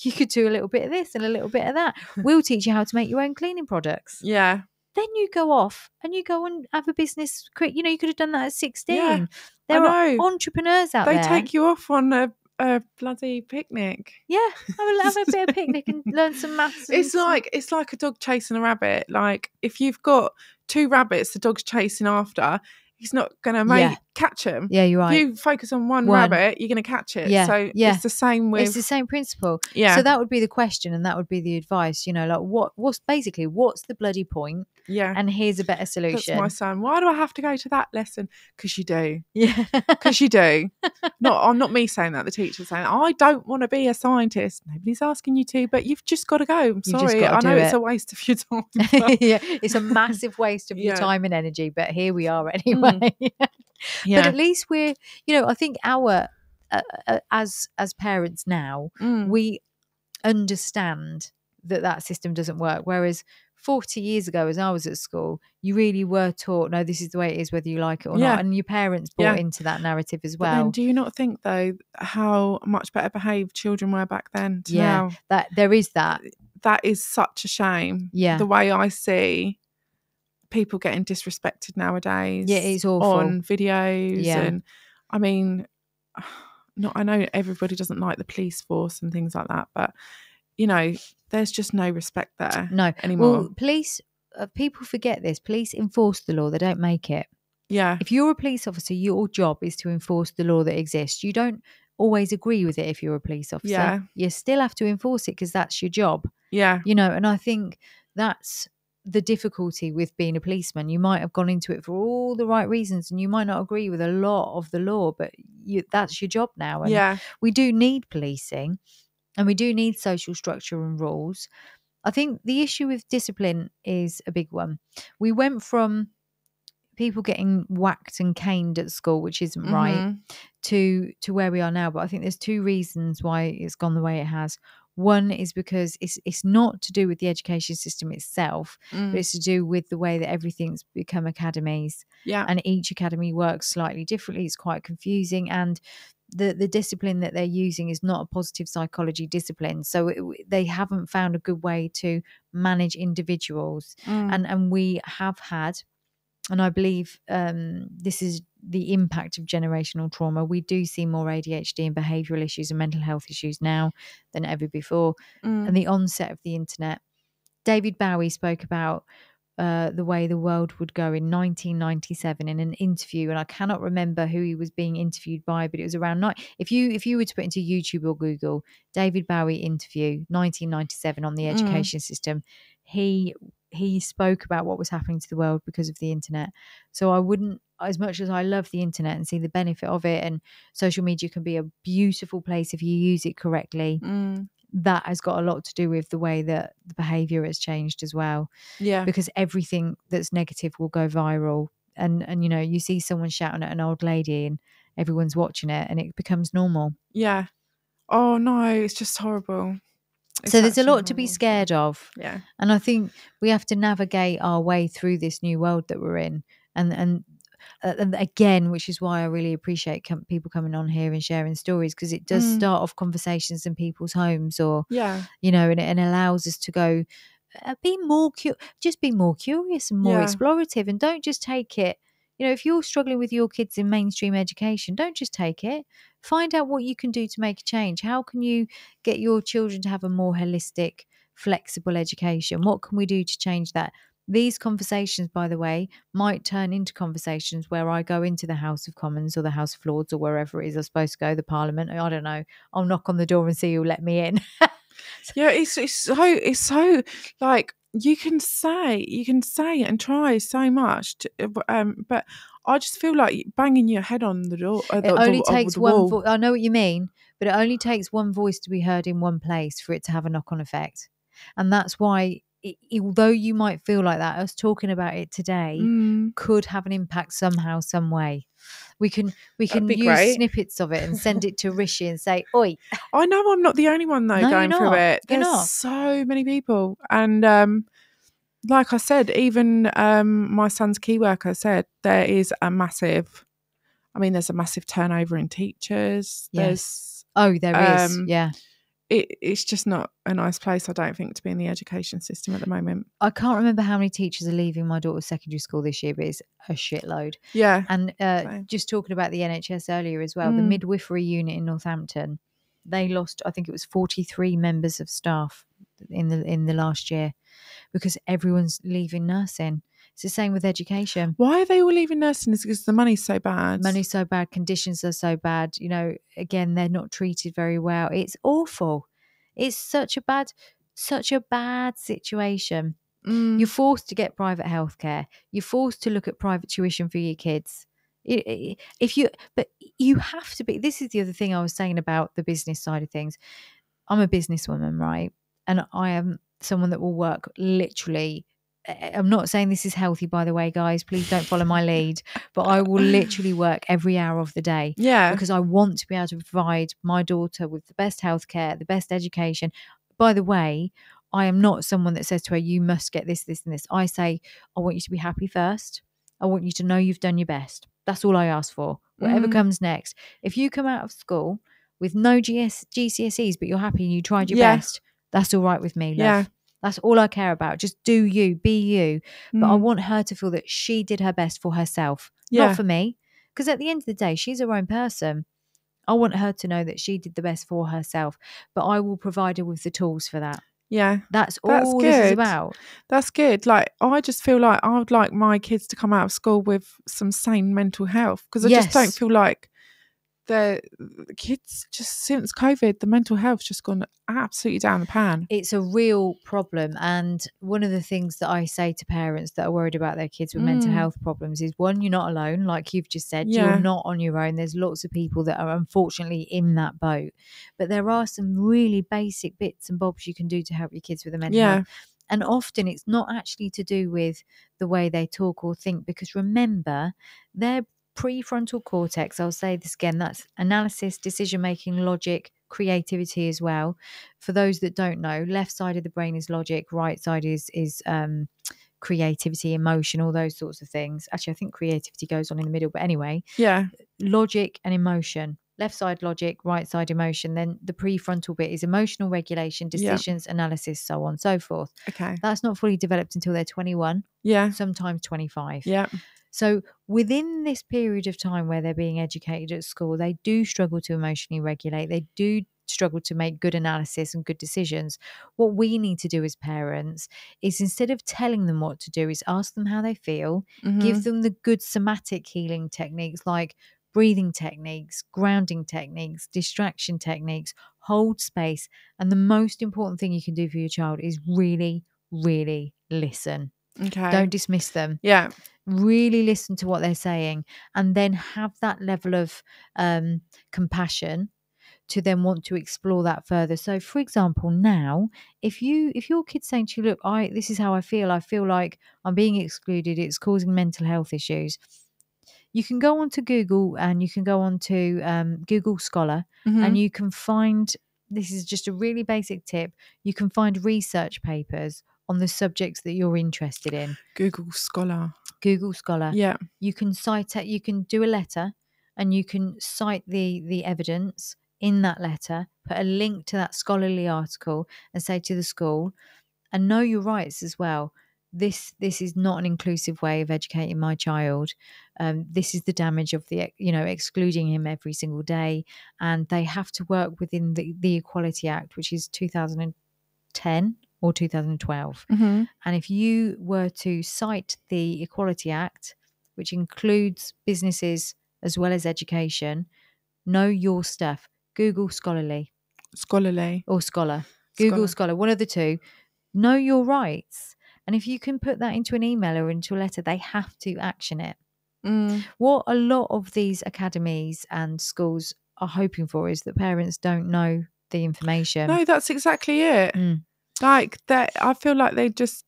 You could do a little bit of this and a little bit of that. We'll teach you how to make your own cleaning products. Yeah. Then you go off and you go and have a business. You know, you could have done that at 16. Yeah, there are entrepreneurs out there. They take you off on a bloody picnic. Yeah, have a bit of picnic and learn some maths. It's like a dog chasing a rabbit. Like if you've got 2 rabbits, the dog's chasing after. He's not going to catch him. Yeah, you're right. If you focus on one rabbit, you're going to catch it. Yeah, so it's the same with... It's the same principle. Yeah. So that would be the question, and that would be the advice. You know, like what's the bloody point? Yeah. And here's a better solution. That's my son. Why do I have to go to that lesson? Because you do. Yeah. Because you do. Not me saying that. The teacher's saying that. I don't want to be a scientist. Nobody's asking you to, but you've just got to go. I'm sorry. I know it's a waste of your time. But... yeah. It's a massive waste of your time and energy, but here we are anyway. Yeah. But at least we're, you know, I think our as parents now, we understand that system doesn't work. Whereas 40 years ago, as I was at school, you really were taught, no, this is the way it is, whether you like it or not. And your parents bought into that narrative as well. But then do you not think, though, how much better behaved children were back then to now? That there is that. That is such a shame. Yeah, the way I see people getting disrespected nowadays. Yeah, it's awful. On videos. Yeah. And I mean, I know everybody doesn't like the police force and things like that, but you know, there's just no respect there. No, anymore. Well, police, people forget this. Police enforce the law; they don't make it. Yeah. If you're a police officer, your job is to enforce the law that exists. You don't always agree with it if you're a police officer. Yeah. You still have to enforce it because that's your job. Yeah. You know, and I think that's the difficulty with being a policeman. You might have gone into it for all the right reasons and you might not agree with a lot of the law, but that's your job now. And we do need policing, And we do need social structure and rules. I think the issue with discipline is a big one. We went from people getting whacked and caned at school, which isn't right, to where we are now. But I think there's two reasons why it's gone the way it has. One is because it's not to do with the education system itself, but it's to do with the way that everything's become academies. Yeah. And each academy works slightly differently. It's quite confusing. And the discipline that they're using is not a positive psychology discipline. So they haven't found a good way to manage individuals. And we have had, and I believe this is the impact of generational trauma. We do see more ADHD and behavioural issues and mental health issues now than ever before. And the onset of the internet. David Bowie spoke about the way the world would go in 1997 in an interview, and I cannot remember who he was being interviewed by, but it was around if you were to put into YouTube or Google David Bowie interview 1997 on the education system, he spoke about what was happening to the world because of the internet. So I wouldn't, as much as I love the internet and see the benefit of it, and social media can be a beautiful place if you use it correctly, that has got a lot to do with the way that the behaviour has changed as well. Yeah. Because everything that's negative will go viral. And you know, you see someone shouting at an old lady and everyone's watching it and it becomes normal. Yeah. Oh no, it's just horrible. So there's a lot to be scared of. Yeah. And I think we have to navigate our way through this new world that we're in. And again, which is why I really appreciate people coming on here and sharing stories, because it does start off conversations in people's homes, or, you know, and allows us to go, be more curious and more explorative, and don't just take it. You know, if you're struggling with your kids in mainstream education, don't just take it. Find out what you can do to make a change. How can you get your children to have a more holistic, flexible education? What can we do to change that? These conversations, by the way, might turn into conversations where I go into the House of Commons or the House of Lords or wherever it is I'm supposed to go, the Parliament. I don't know. I'll knock on the door and see who'll let me in. Yeah, it's so like, you can say and try so much to, but I just feel like banging your head on the door. I know what you mean, but it only takes one voice to be heard in one place for it to have a knock-on effect. And that's why, although you might feel like that, us talking about it today could have an impact somehow, some way. We can use snippets of it and send it to Rishi and say, "Oi, I know I'm not the only one though going through it. There's so many people." And like I said, even my son's key worker said there is a massive. I mean, there's a massive turnover in teachers. Yes. There is. Yeah. It's just not a nice place, I don't think, to be in the education system at the moment. I can't remember how many teachers are leaving my daughter's secondary school this year, but it's a shitload. Yeah. And just talking about the NHS earlier as well, the midwifery unit in Northampton, they lost, I think it was 43 members of staff in the last year, because everyone's leaving nursing. It's the same with education. Why are they all leaving nursing? It's because the money's so bad. Money's so bad. Conditions are so bad. You know, again, they're not treated very well. It's awful. It's such a bad situation. You're forced to get private healthcare. You're forced to look at private tuition for your kids. But you have to be. This is the other thing I was saying about the business side of things. I'm a businesswoman, right? And I am someone that will work literally. I'm not saying this is healthy, by the way, guys. Please don't follow my lead. But I will literally work every hour of the day. Yeah. Because I want to be able to provide my daughter with the best healthcare, the best education. By the way, I am not someone that says to her, you must get this, this, and this. I say, I want you to be happy first. I want you to know you've done your best. That's all I ask for. Whatever comes next. If you come out of school with no GCSEs, but you're happy and you tried your best, that's all right with me, love. Yeah. That's all I care about. Just do you, be you. But I want her to feel that she did her best for herself, not for me. Because at the end of the day, she's her own person. I want her to know that she did the best for herself. But I will provide her with the tools for that. Yeah. That's all this is about. That's good. Like, I just feel like I would like my kids to come out of school with some sane mental health. Because I just don't feel like the kids, just since COVID, the mental health's just gone absolutely down the pan. It's a real problem. And one of the things that I say to parents that are worried about their kids with mental health problems is, one, you're not alone. Like you've just said, you're not on your own. There's lots of people that are unfortunately in that boat. But there are some really basic bits and bobs you can do to help your kids with the mental health. And often it's not actually to do with the way they talk or think, because remember, their prefrontal cortex, I'll say this again, that's analysis, decision-making, logic, creativity as well. For those that don't know, left side of the brain is logic, right side is creativity, emotion, all those sorts of things. Actually, I think creativity goes on in the middle, but anyway. Yeah. Logic and emotion. Left side logic, right side emotion. Then the prefrontal bit is emotional regulation, decisions, analysis, so on and so forth. Okay. That's not fully developed until they're 21. Yeah. Sometimes 25. Yeah. So within this period of time where they're being educated at school, they do struggle to emotionally regulate. They do struggle to make good analysis and good decisions. What we need to do as parents is, instead of telling them what to do, is ask them how they feel, give them the good somatic healing techniques like breathing techniques, grounding techniques, distraction techniques, hold space. And the most important thing you can do for your child is really, really listen. Okay. Don't dismiss them. Yeah. Really listen to what they're saying, and then have that level of compassion to then want to explore that further. So for example, now if your kid's saying to you, look, this is how I feel like I'm being excluded, it's causing mental health issues, you can go on to Google and you can go on to Google Scholar and you can find, this is just a really basic tip, you can find research papers on the subjects that you're interested in. Google Scholar. Yeah. You can cite it, you can do a letter and you can cite the evidence in that letter, put a link to that scholarly article and say to the school, and know your rights as well. This is not an inclusive way of educating my child. This is the damage of excluding him every single day. And they have to work within the Equality Act, which is 2010 or 2012. And if you were to cite the Equality Act, which includes businesses as well as education, know your stuff. Google Scholarly. Or Scholar. Google Scholar, one of the two. Know your rights. And if you can put that into an email or into a letter, they have to action it. What a lot of these academies and schools are hoping for is that parents don't know the information. No, that's exactly it. Like that, I feel like they just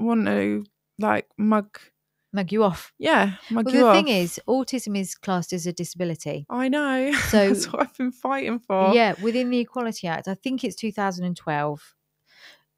want to like mug you off. Yeah, mug you off. The thing is, autism is classed as a disability. I know. So that's what I've been fighting for. Yeah, within the Equality Act, I think it's 2012.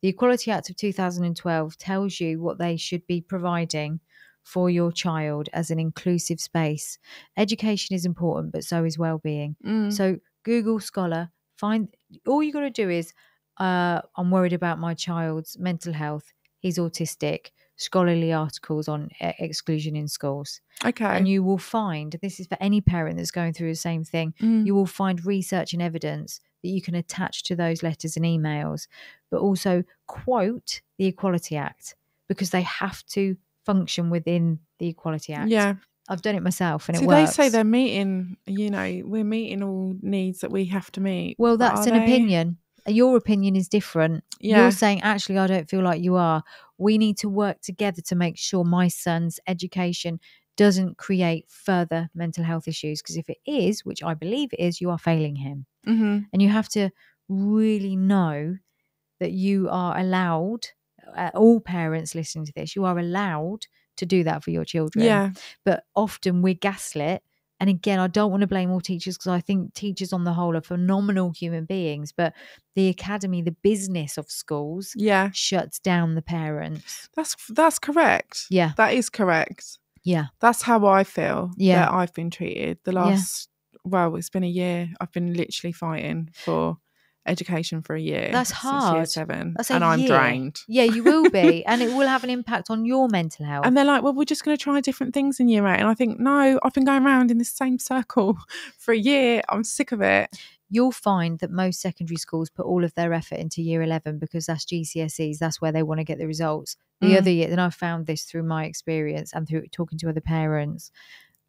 The Equality Act of 2012 tells you what they should be providing for your child as an inclusive space. Education is important, but so is well-being. So Google Scholar, find, all you got to do is, I'm worried about my child's mental health, he's autistic, scholarly articles on exclusion in schools. Okay. And you will find, this is for any parent that's going through the same thing, you will find research and evidence that you can attach to those letters and emails, but also quote the Equality Act, because they have to function within the Equality Act. Yeah. I've done it myself and it works. They say they're meeting, we're meeting all needs that we have to meet. Well, that's an opinion. Your opinion is different. Yeah. You're saying, actually, I don't feel like you are. We need to work together to make sure my son's education doesn't create further mental health issues, because if it is, which I believe it is, you are failing him. And you have to really know that you are allowed, all parents listening to this, you are allowed to do that for your children. Yeah. But often we're gaslit. And again, I don't want to blame all teachers, because I think teachers on the whole are phenomenal human beings. But the academy, the business of schools, shuts down the parents. That's correct. Yeah. That is correct. Yeah. That's how I feel that I've been treated. The last, it's been a year. I've been literally fighting for education for a year. That's hard. Year 7. That's and I'm drained. Yeah, you will be. And it will have an impact on your mental health. And they're like, well, we're just going to try different things in year 8. And I think, no, I've been going around in this same circle for a year. I'm sick of it. You'll find that most secondary schools put all of their effort into year 11, because that's GCSEs. That's where they want to get the results. The other year, and I've found this through my experience and through talking to other parents,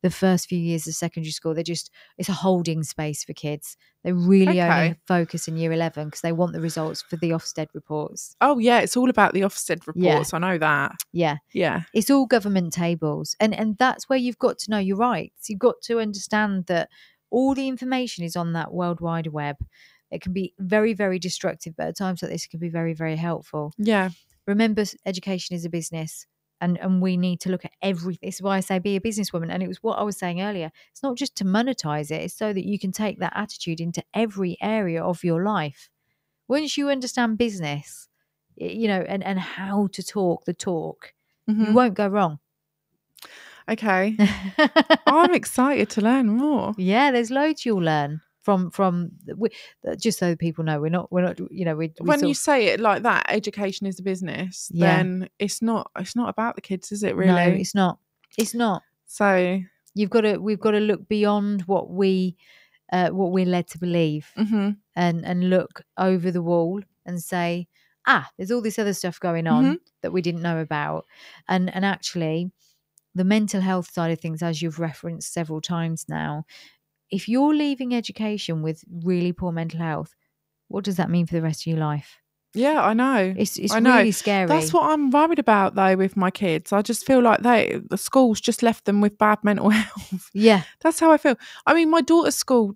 the first few years of secondary school, they're just, it's a holding space for kids. They really only focus in year 11 because they want the results for the Ofsted reports. Oh, yeah. It's all about the Ofsted reports. Yeah. I know that. Yeah. Yeah. It's all government tables. And that's where you've got to know your rights. You've got to understand that all the information is on that World Wide Web. It can be very, very destructive, but at times like this, it can be very, very helpful. Yeah. Remember, education is a business. And we need to look at everything. This is why I say be a businesswoman. And it was what I was saying earlier. It's not just to monetize it. It's so that you can take that attitude into every area of your life. Once you understand business, you know, and how to talk the talk, you won't go wrong. Okay. I'm excited to learn more. Yeah, there's loads you'll learn. Just so people know, we're not you know, we when you say it like that, education is a business, then it's not about the kids, is it really? No, it's not. So we've got to look beyond what we're led to believe, and look over the wall and say, there's all this other stuff going on that we didn't know about, and actually the mental health side of things, as you've referenced several times now. If you're leaving education with really poor mental health, what does that mean for the rest of your life? Yeah, I know. It's really scary. That's what I'm worried about, though, with my kids. I just feel like the school's just left them with bad mental health. Yeah. That's how I feel. I mean, my daughter's school,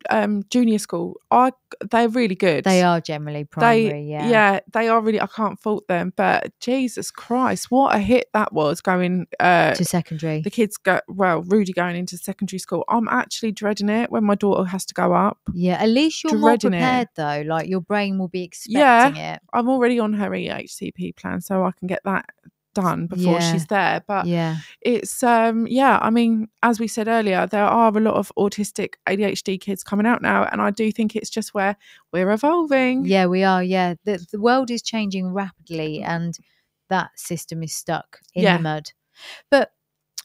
junior school, they're really good. They are generally primary, yeah. Yeah, they are really, I can't fault them. But Jesus Christ, what a hit that was going... to secondary. The kids go, well, Rudy going into secondary school. I'm actually dreading it when my daughter has to go up. Yeah, at least you're more prepared, though. Like, your brain will be expecting it. I'm already on her EHCP plan, so I can get that done before she's there. But it's I mean, as we said earlier, there are a lot of autistic ADHD kids coming out now, and I do think it's just where we're evolving. Yeah, we are. Yeah, the world is changing rapidly, and that system is stuck in the mud. But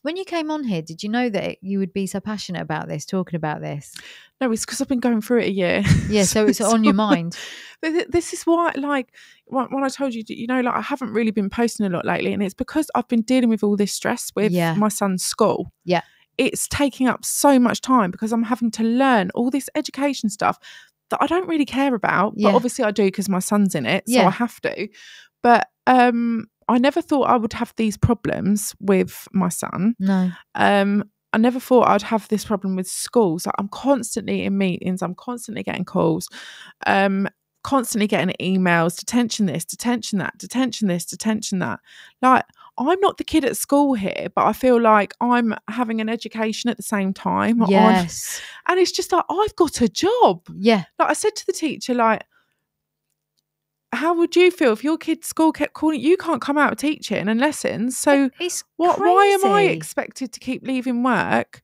when you came on here, did you know that you would be so passionate about this, talking about this? No, it's because I've been going through it a year. Yeah, so it's on your mind. This is why, like, when I told you, you know, like, I haven't really been posting a lot lately, and it's because I've been dealing with all this stress with my son's school. Yeah. It's taking up so much time because I'm having to learn all this education stuff that I don't really care about, but obviously I do because my son's in it, so I have to. But I never thought I would have these problems with my son. No. I never thought I'd have this problem with schools. Like, I'm constantly in meetings. I'm constantly getting calls, constantly getting emails, detention this, detention that, detention this, detention that. Like, I'm not the kid at school here, but I feel like I'm having an education at the same time. Yes. And it's just like, I've got a job. Yeah. Like, I said to the teacher, like, how would you feel if your kid's school kept calling you can't come out teaching and lessons? So it's crazy. Why am I expected to keep leaving work?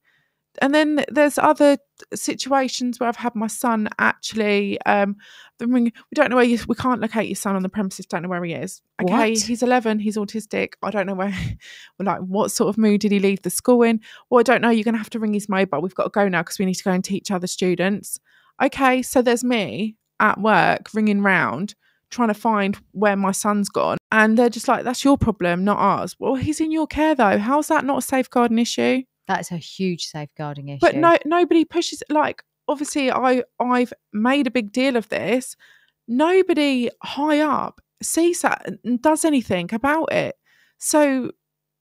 And then there's other situations where I've had my son actually, we don't know where we can't locate your son on the premises, don't know where he is. Okay, what? He's 11, he's autistic. I don't know where, like, what sort of mood did he leave the school in? Well, I don't know, you're going to have to ring his mobile. We've got to go now because we need to go and teach other students. Okay, so there's me at work ringing round, trying to find where my son's gone, and they're just like, that's your problem, not ours. Well, he's in your care though. How's that not a safeguarding issue? That's a huge safeguarding issue. But nobody pushes, like, obviously I've made a big deal of this. Nobody high up sees that and does anything about it. So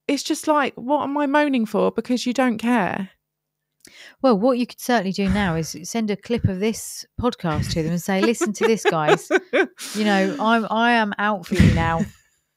it's just like, what am I moaning for? Because you don't care. Well, what you could certainly do now is send a clip of this podcast to them and say, listen to this, guys. You know, I am out for you now.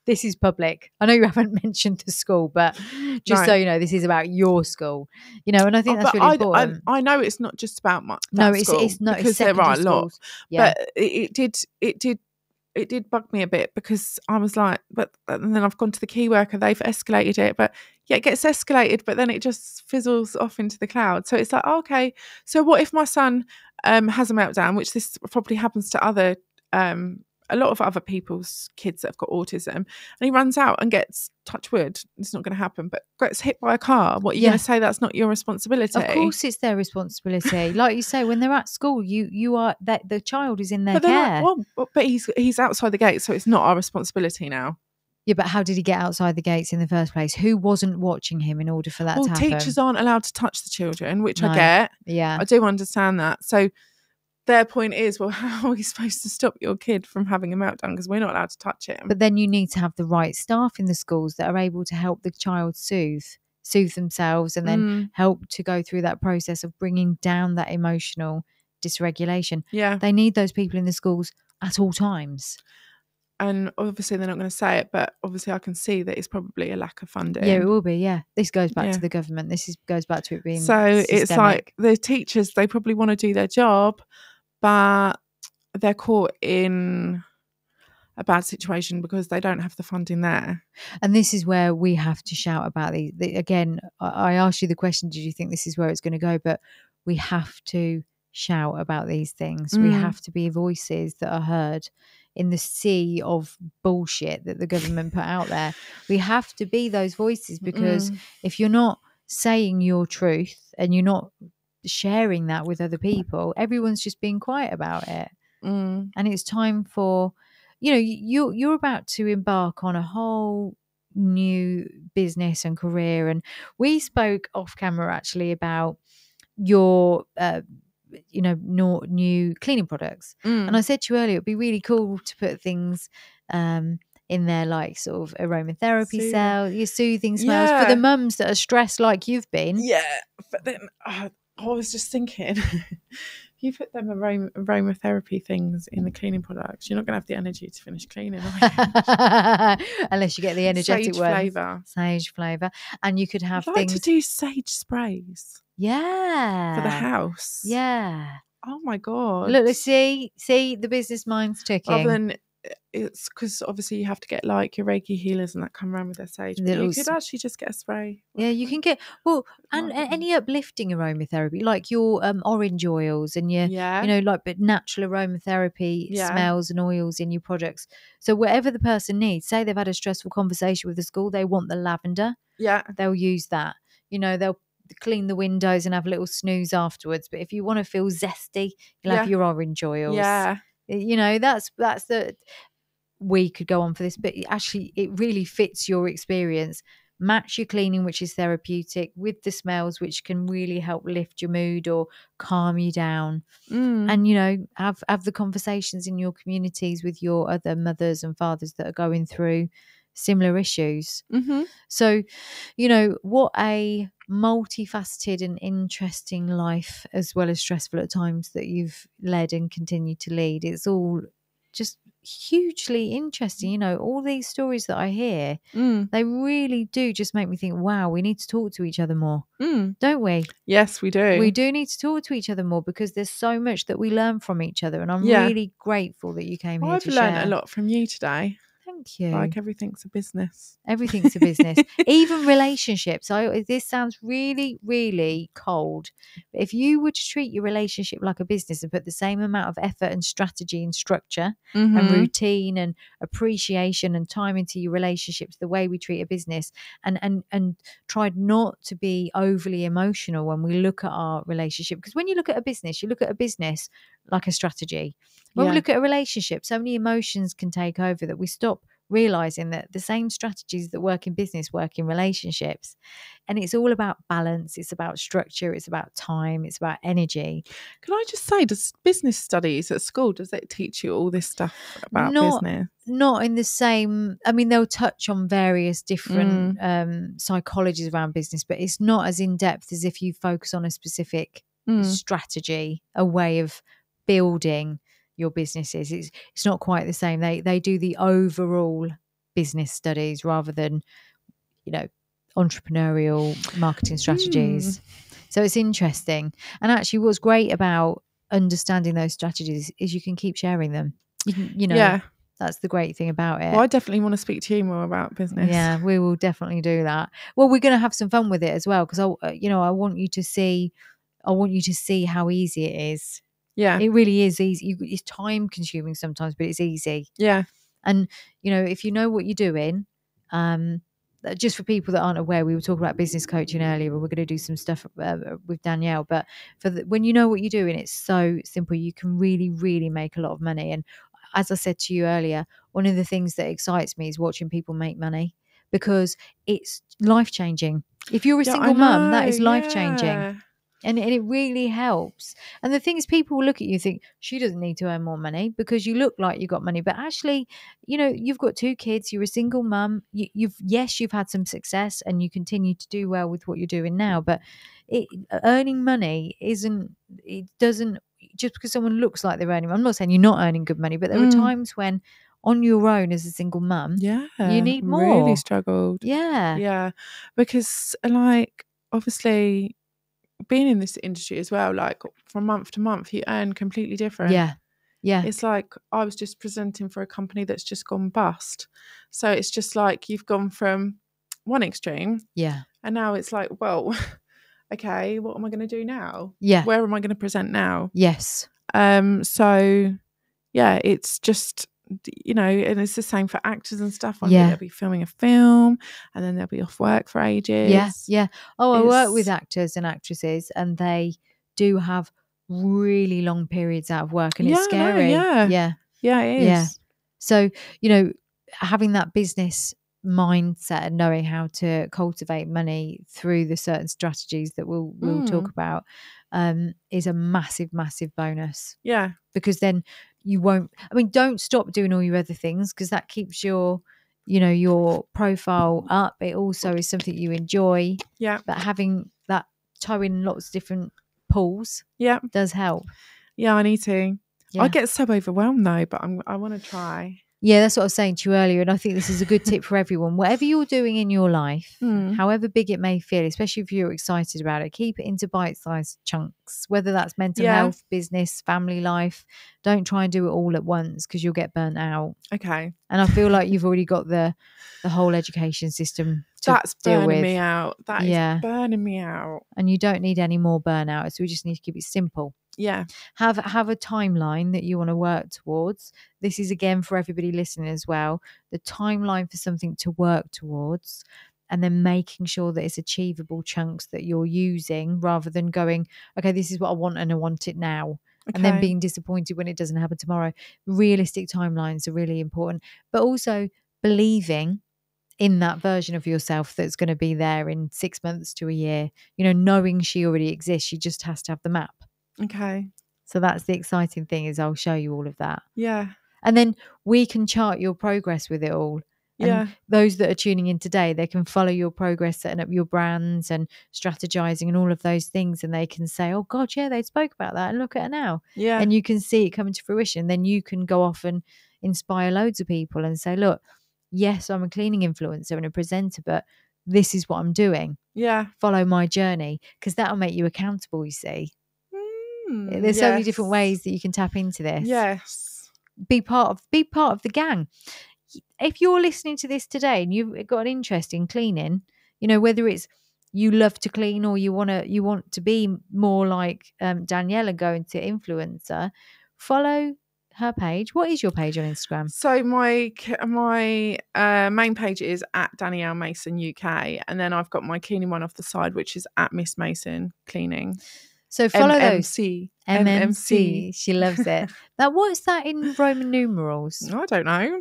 This is public. I know you haven't mentioned the school, but just so you know, this is about your school. You know, and I think that's really important. I know it's not just about my school. It's not, because it's there are a lot. Yeah. But it did bug me a bit because I was like, and then I've gone to the key worker, they've escalated it, but it gets escalated, but then it just fizzles off into the cloud. So it's like, okay, so what if my son has a meltdown, which this probably happens to other, a lot of other people's kids that have got autism, and he runs out and gets, touch wood, it's not going to happen, but gets hit by a car. What are you going to say? That's not your responsibility. Of course it's their responsibility. Like you say, when they're at school, you are, that the child is in their care. Like, well, but he's outside the gate, so it's not our responsibility now. Yeah, but how did he get outside the gates in the first place? Who wasn't watching him in order for that to happen? Well, teachers aren't allowed to touch the children, which I get. Yeah. I do understand that. So their point is, well, how are we supposed to stop your kid from having a meltdown? Because we're not allowed to touch him. But then you need to have the right staff in the schools that are able to help the child soothe themselves and then help to go through that process of bringing down that emotional dysregulation. Yeah. They need those people in the schools at all times. And obviously they're not going to say it, but obviously I can see that it's probably a lack of funding. Yeah, it will be, yeah. This goes back to the government. This goes back to it being systemic. So it's like the teachers, they probably want to do their job, but they're caught in a bad situation because they don't have the funding there. And this is where we have to shout about these. Again, I asked you the question, did you think this is where it's going to go? But we have to shout about these things. We have to be voices that are heard in the sea of bullshit that the government put out there. We have to be those voices, because if you're not saying your truth and you're not sharing that with other people, everyone's just being quiet about it. And it's time for, you know, you're about to embark on a whole new business and career. And we spoke off camera actually about your new cleaning products, and I said to you earlier it'd be really cool to put things in there, like sort of aromatherapy sales, your soothing smells for the mums that are stressed like you've been. But then I was just thinking, you put them aromatherapy things in the cleaning products, you're not gonna have the energy to finish cleaning, are you? Unless you get the energetic sage flavor. And you could have things to do, sage sprays for the house. Oh my god, look, let's see the business mind's ticking. Other than it's because obviously you have to get like your Reiki healers and that come around with their sage, but you could actually just get a spray. You can get and any uplifting aromatherapy, like your orange oils and your but natural aromatherapy smells and oils in your products. So whatever the person needs, say they've had a stressful conversation with the school, they want the lavender, they'll use that. You know, they'll clean the windows and have a little snooze afterwards, but if you want to feel zesty, you'll have your orange oils. You know, that's the, we could go on for this, but actually it really fits your experience. Match your cleaning, which is therapeutic, with the smells, which can really help lift your mood or calm you down. And you know, have the conversations in your communities with your other mothers and fathers that are going through similar issues. So, you know, what a multifaceted and interesting life, as well as stressful at times, that you've led and continue to lead. It's all just hugely interesting. You know, all these stories that I hear, they really do just make me think, wow, we need to talk to each other more, don't we? Yes, we do. We do need to talk to each other more, because there's so much that we learn from each other. And I'm really grateful that you came here to share. I've learned a lot from you today. Thank you. Like, everything's a business. Everything's a business. Even relationships. This sounds really, really cold. But if you were to treat your relationship like a business and put the same amount of effort and strategy and structure and routine and appreciation and time into your relationships, the way we treat a business, and tried not to be overly emotional when we look at our relationship. Because when you look at a business, you look at a business like a strategy. When we look at a relationship, so many emotions can take over that we stop realizing that the same strategies that work in business work in relationships. And it's all about balance, it's about structure, it's about time, it's about energy. Can I just say, does business studies at school, does it teach you all this stuff about business? Not in the same, I mean, they'll touch on various different psychologies around business, but it's not as in depth as if you focus on a specific strategy, a way of building your businesses. It's not quite the same. They do the overall business studies rather than, you know, entrepreneurial marketing strategies. So it's interesting. And actually what's great about understanding those strategies is you can keep sharing them. You can, you know, that's the great thing about it. Well, I definitely want to speak to you more about business. Yeah, we will definitely do that. Well, we're going to have some fun with it as well, because I want you to see how easy it is. Yeah, it really is easy. It's time consuming sometimes, but it's easy. Yeah. And, you know, if you know what you're doing, just for people that aren't aware, we were talking about business coaching earlier, but we're going to do some stuff with Danielle. But when you know what you're doing, it's so simple. You can really, really make a lot of money. And as I said to you earlier, one of the things that excites me is watching people make money, because it's life-changing. If you're a single mum, that is life-changing. Yeah. And it really helps. And the thing is, people look at you and think, she doesn't need to earn more money because you look like you got money. But actually, you know, you've got two kids, you're a single mum. You've had some success and you continue to do well with what you're doing now. But earning money doesn't, just because someone looks like they're earning. I'm not saying you're not earning good money, but there are times when on your own as a single mum, you need more. Really struggled. Yeah. Yeah. Because like, obviously, being in this industry as well, like from month to month you earn completely different. Yeah It's like I was just presenting for a company that's just gone bust, so it's just like you've gone from one extreme, and now it's like, well, okay, what am I going to do now? Where am I going to present now? So yeah, it's just, you know, and it's the same for actors and stuff. One day they'll be filming a film and then they'll be off work for ages. I work with actors and actresses and they do have really long periods out of work, and it's scary. It is. So, you know, having that business mindset and knowing how to cultivate money through the certain strategies that we'll talk about is a massive bonus, because then you won't, I mean, don't stop doing all your other things, because that keeps your, you know, your profile up. It also is something you enjoy. Yeah. But having that toe in lots of different pools does help. Yeah, I need to. Yeah. I get so overwhelmed though, but I want to try. Yeah, that's what I was saying to you earlier. And I think this is a good tip for everyone. Whatever you're doing in your life, however big it may feel, especially if you're excited about it, keep it into bite-sized chunks, whether that's mental health, business, family life. Don't try and do it all at once because you'll get burnt out. Okay. And I feel like you've already got the whole education system to deal with. That's burning me out. That is burning me out. And you don't need any more burnout. So we just need to keep it simple. Yeah. Have a timeline that you want to work towards. This is, again, for everybody listening as well, the timeline for something to work towards, and then making sure that it's achievable chunks that you're using, rather than going, okay, this is what I want and I want it now. Okay. And then being disappointed when it doesn't happen tomorrow. Realistic timelines are really important, but also believing in that version of yourself that's going to be there in 6 months to a year, you know, knowing she already exists. She just has to have the map. Okay. So that's the exciting thing, is I'll show you all of that. Yeah. And then we can chart your progress with it all. And those that are tuning in today, they can follow your progress, setting up your brands and strategizing and all of those things. And they can say, oh God, yeah, they spoke about that, and look at her now. Yeah. And you can see it coming to fruition. Then you can go off and inspire loads of people and say, look, yes, I'm a cleaning influencer and a presenter, but this is what I'm doing. Yeah. Follow my journey, because that'll make you accountable, you see. There's so many different ways that you can tap into this. Yes. Be part of the gang. If you're listening to this today and you've got an interest in cleaning, you know, whether it's you love to clean or you want to be more like Danielle and go into influencer, follow her page. What is your page on Instagram? So my main page is at Danielle Mason UK, and then I've got my cleaning one off the side, which is at Miss Mason Cleaning. So follow MMC. Those. MMC. She loves it. Now, what's that in Roman numerals? I don't know.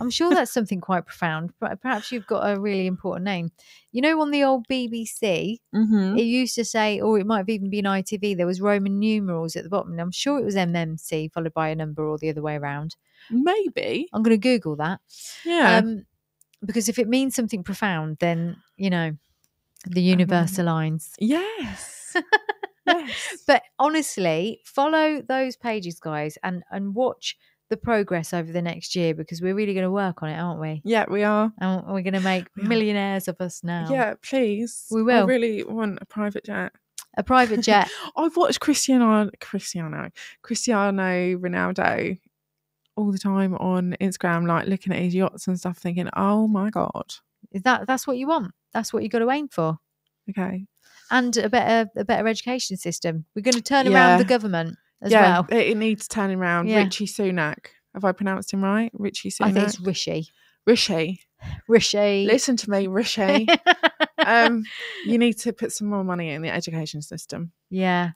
I'm sure that's something quite profound, but perhaps you've got a really important name. You know, on the old BBC, it used to say, or it might have even been ITV, there was Roman numerals at the bottom. And I'm sure it was MMC followed by a number, or the other way around. Maybe. I'm going to Google that. Yeah. Because if it means something profound, then, you know, the universe aligns. Yes. Yes. But honestly, follow those pages, guys, and watch the progress over the next year, because we're really going to work on it, aren't we? Yeah, we are. And we're going to make millionaires of us now. Yeah, please. We will. I really want a private jet. A private jet. I've watched Cristiano Ronaldo all the time on Instagram, like looking at his yachts and stuff, thinking, oh my God. Is that's what you want? That's what you got to aim for. Okay. And a better education system. We're going to turn around the government as well. It needs turning around. Yeah. Rishi Sunak. Have I pronounced him right? Rishi Sunak. I think it's Rishi. Rishi. Listen to me, Rishi. You need to put some more money in the education system. Yeah.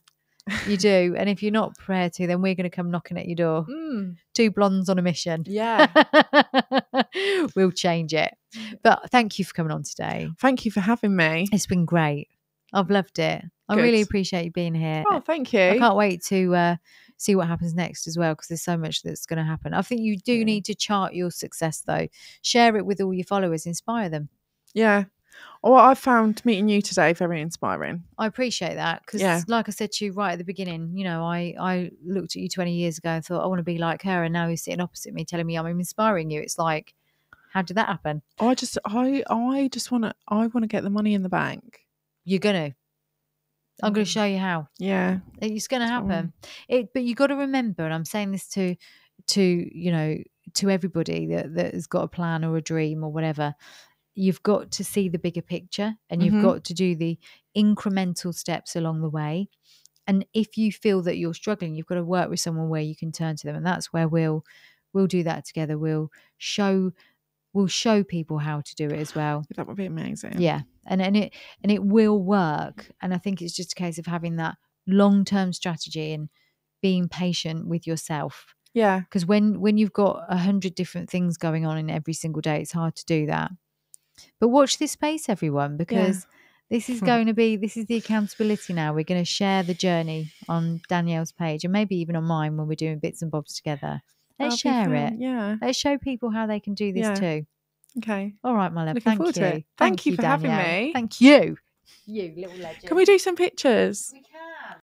You do. And if you're not prepared to, then we're going to come knocking at your door. Two blondes on a mission. Yeah. We'll change it. But thank you for coming on today. Thank you for having me. It's been great. I've loved it. Good. I really appreciate you being here. Oh, thank you. I can't wait to see what happens next as well, because there's so much that's going to happen. I think you do need to chart your success, though. Share it with all your followers. Inspire them. Yeah. Well, I found meeting you today very inspiring. I appreciate that, because like I said to you right at the beginning, you know, I looked at you 20 years ago and thought, I want to be like her, and now you're sitting opposite me telling me I'm inspiring you. It's like, how did that happen? I just want to get the money in the bank. You're going to. I'm going to show you how. Yeah. It's going to happen. But you got to remember, and I'm saying this to everybody that has got a plan or a dream or whatever, you've got to see the bigger picture, and you've got to do the incremental steps along the way. And if you feel that you're struggling, you've got to work with someone where you can turn to them. And that's where we'll do that together. We'll show people how to do it as well. That would be amazing. Yeah. And it will work. And I think it's just a case of having that long-term strategy and being patient with yourself. Yeah. Because when you've got 100 different things going on in every single day, it's hard to do that. But watch this space, everyone, because this is the accountability now. We're going to share the journey on Danielle's page, and maybe even on mine when we're doing bits and bobs together. Let's share it. Yeah. Let's show people how they can do this too. Okay. All right, my love. Looking forward to it. Thank you for having me. Thank you. You little legend. Can we do some pictures? We can.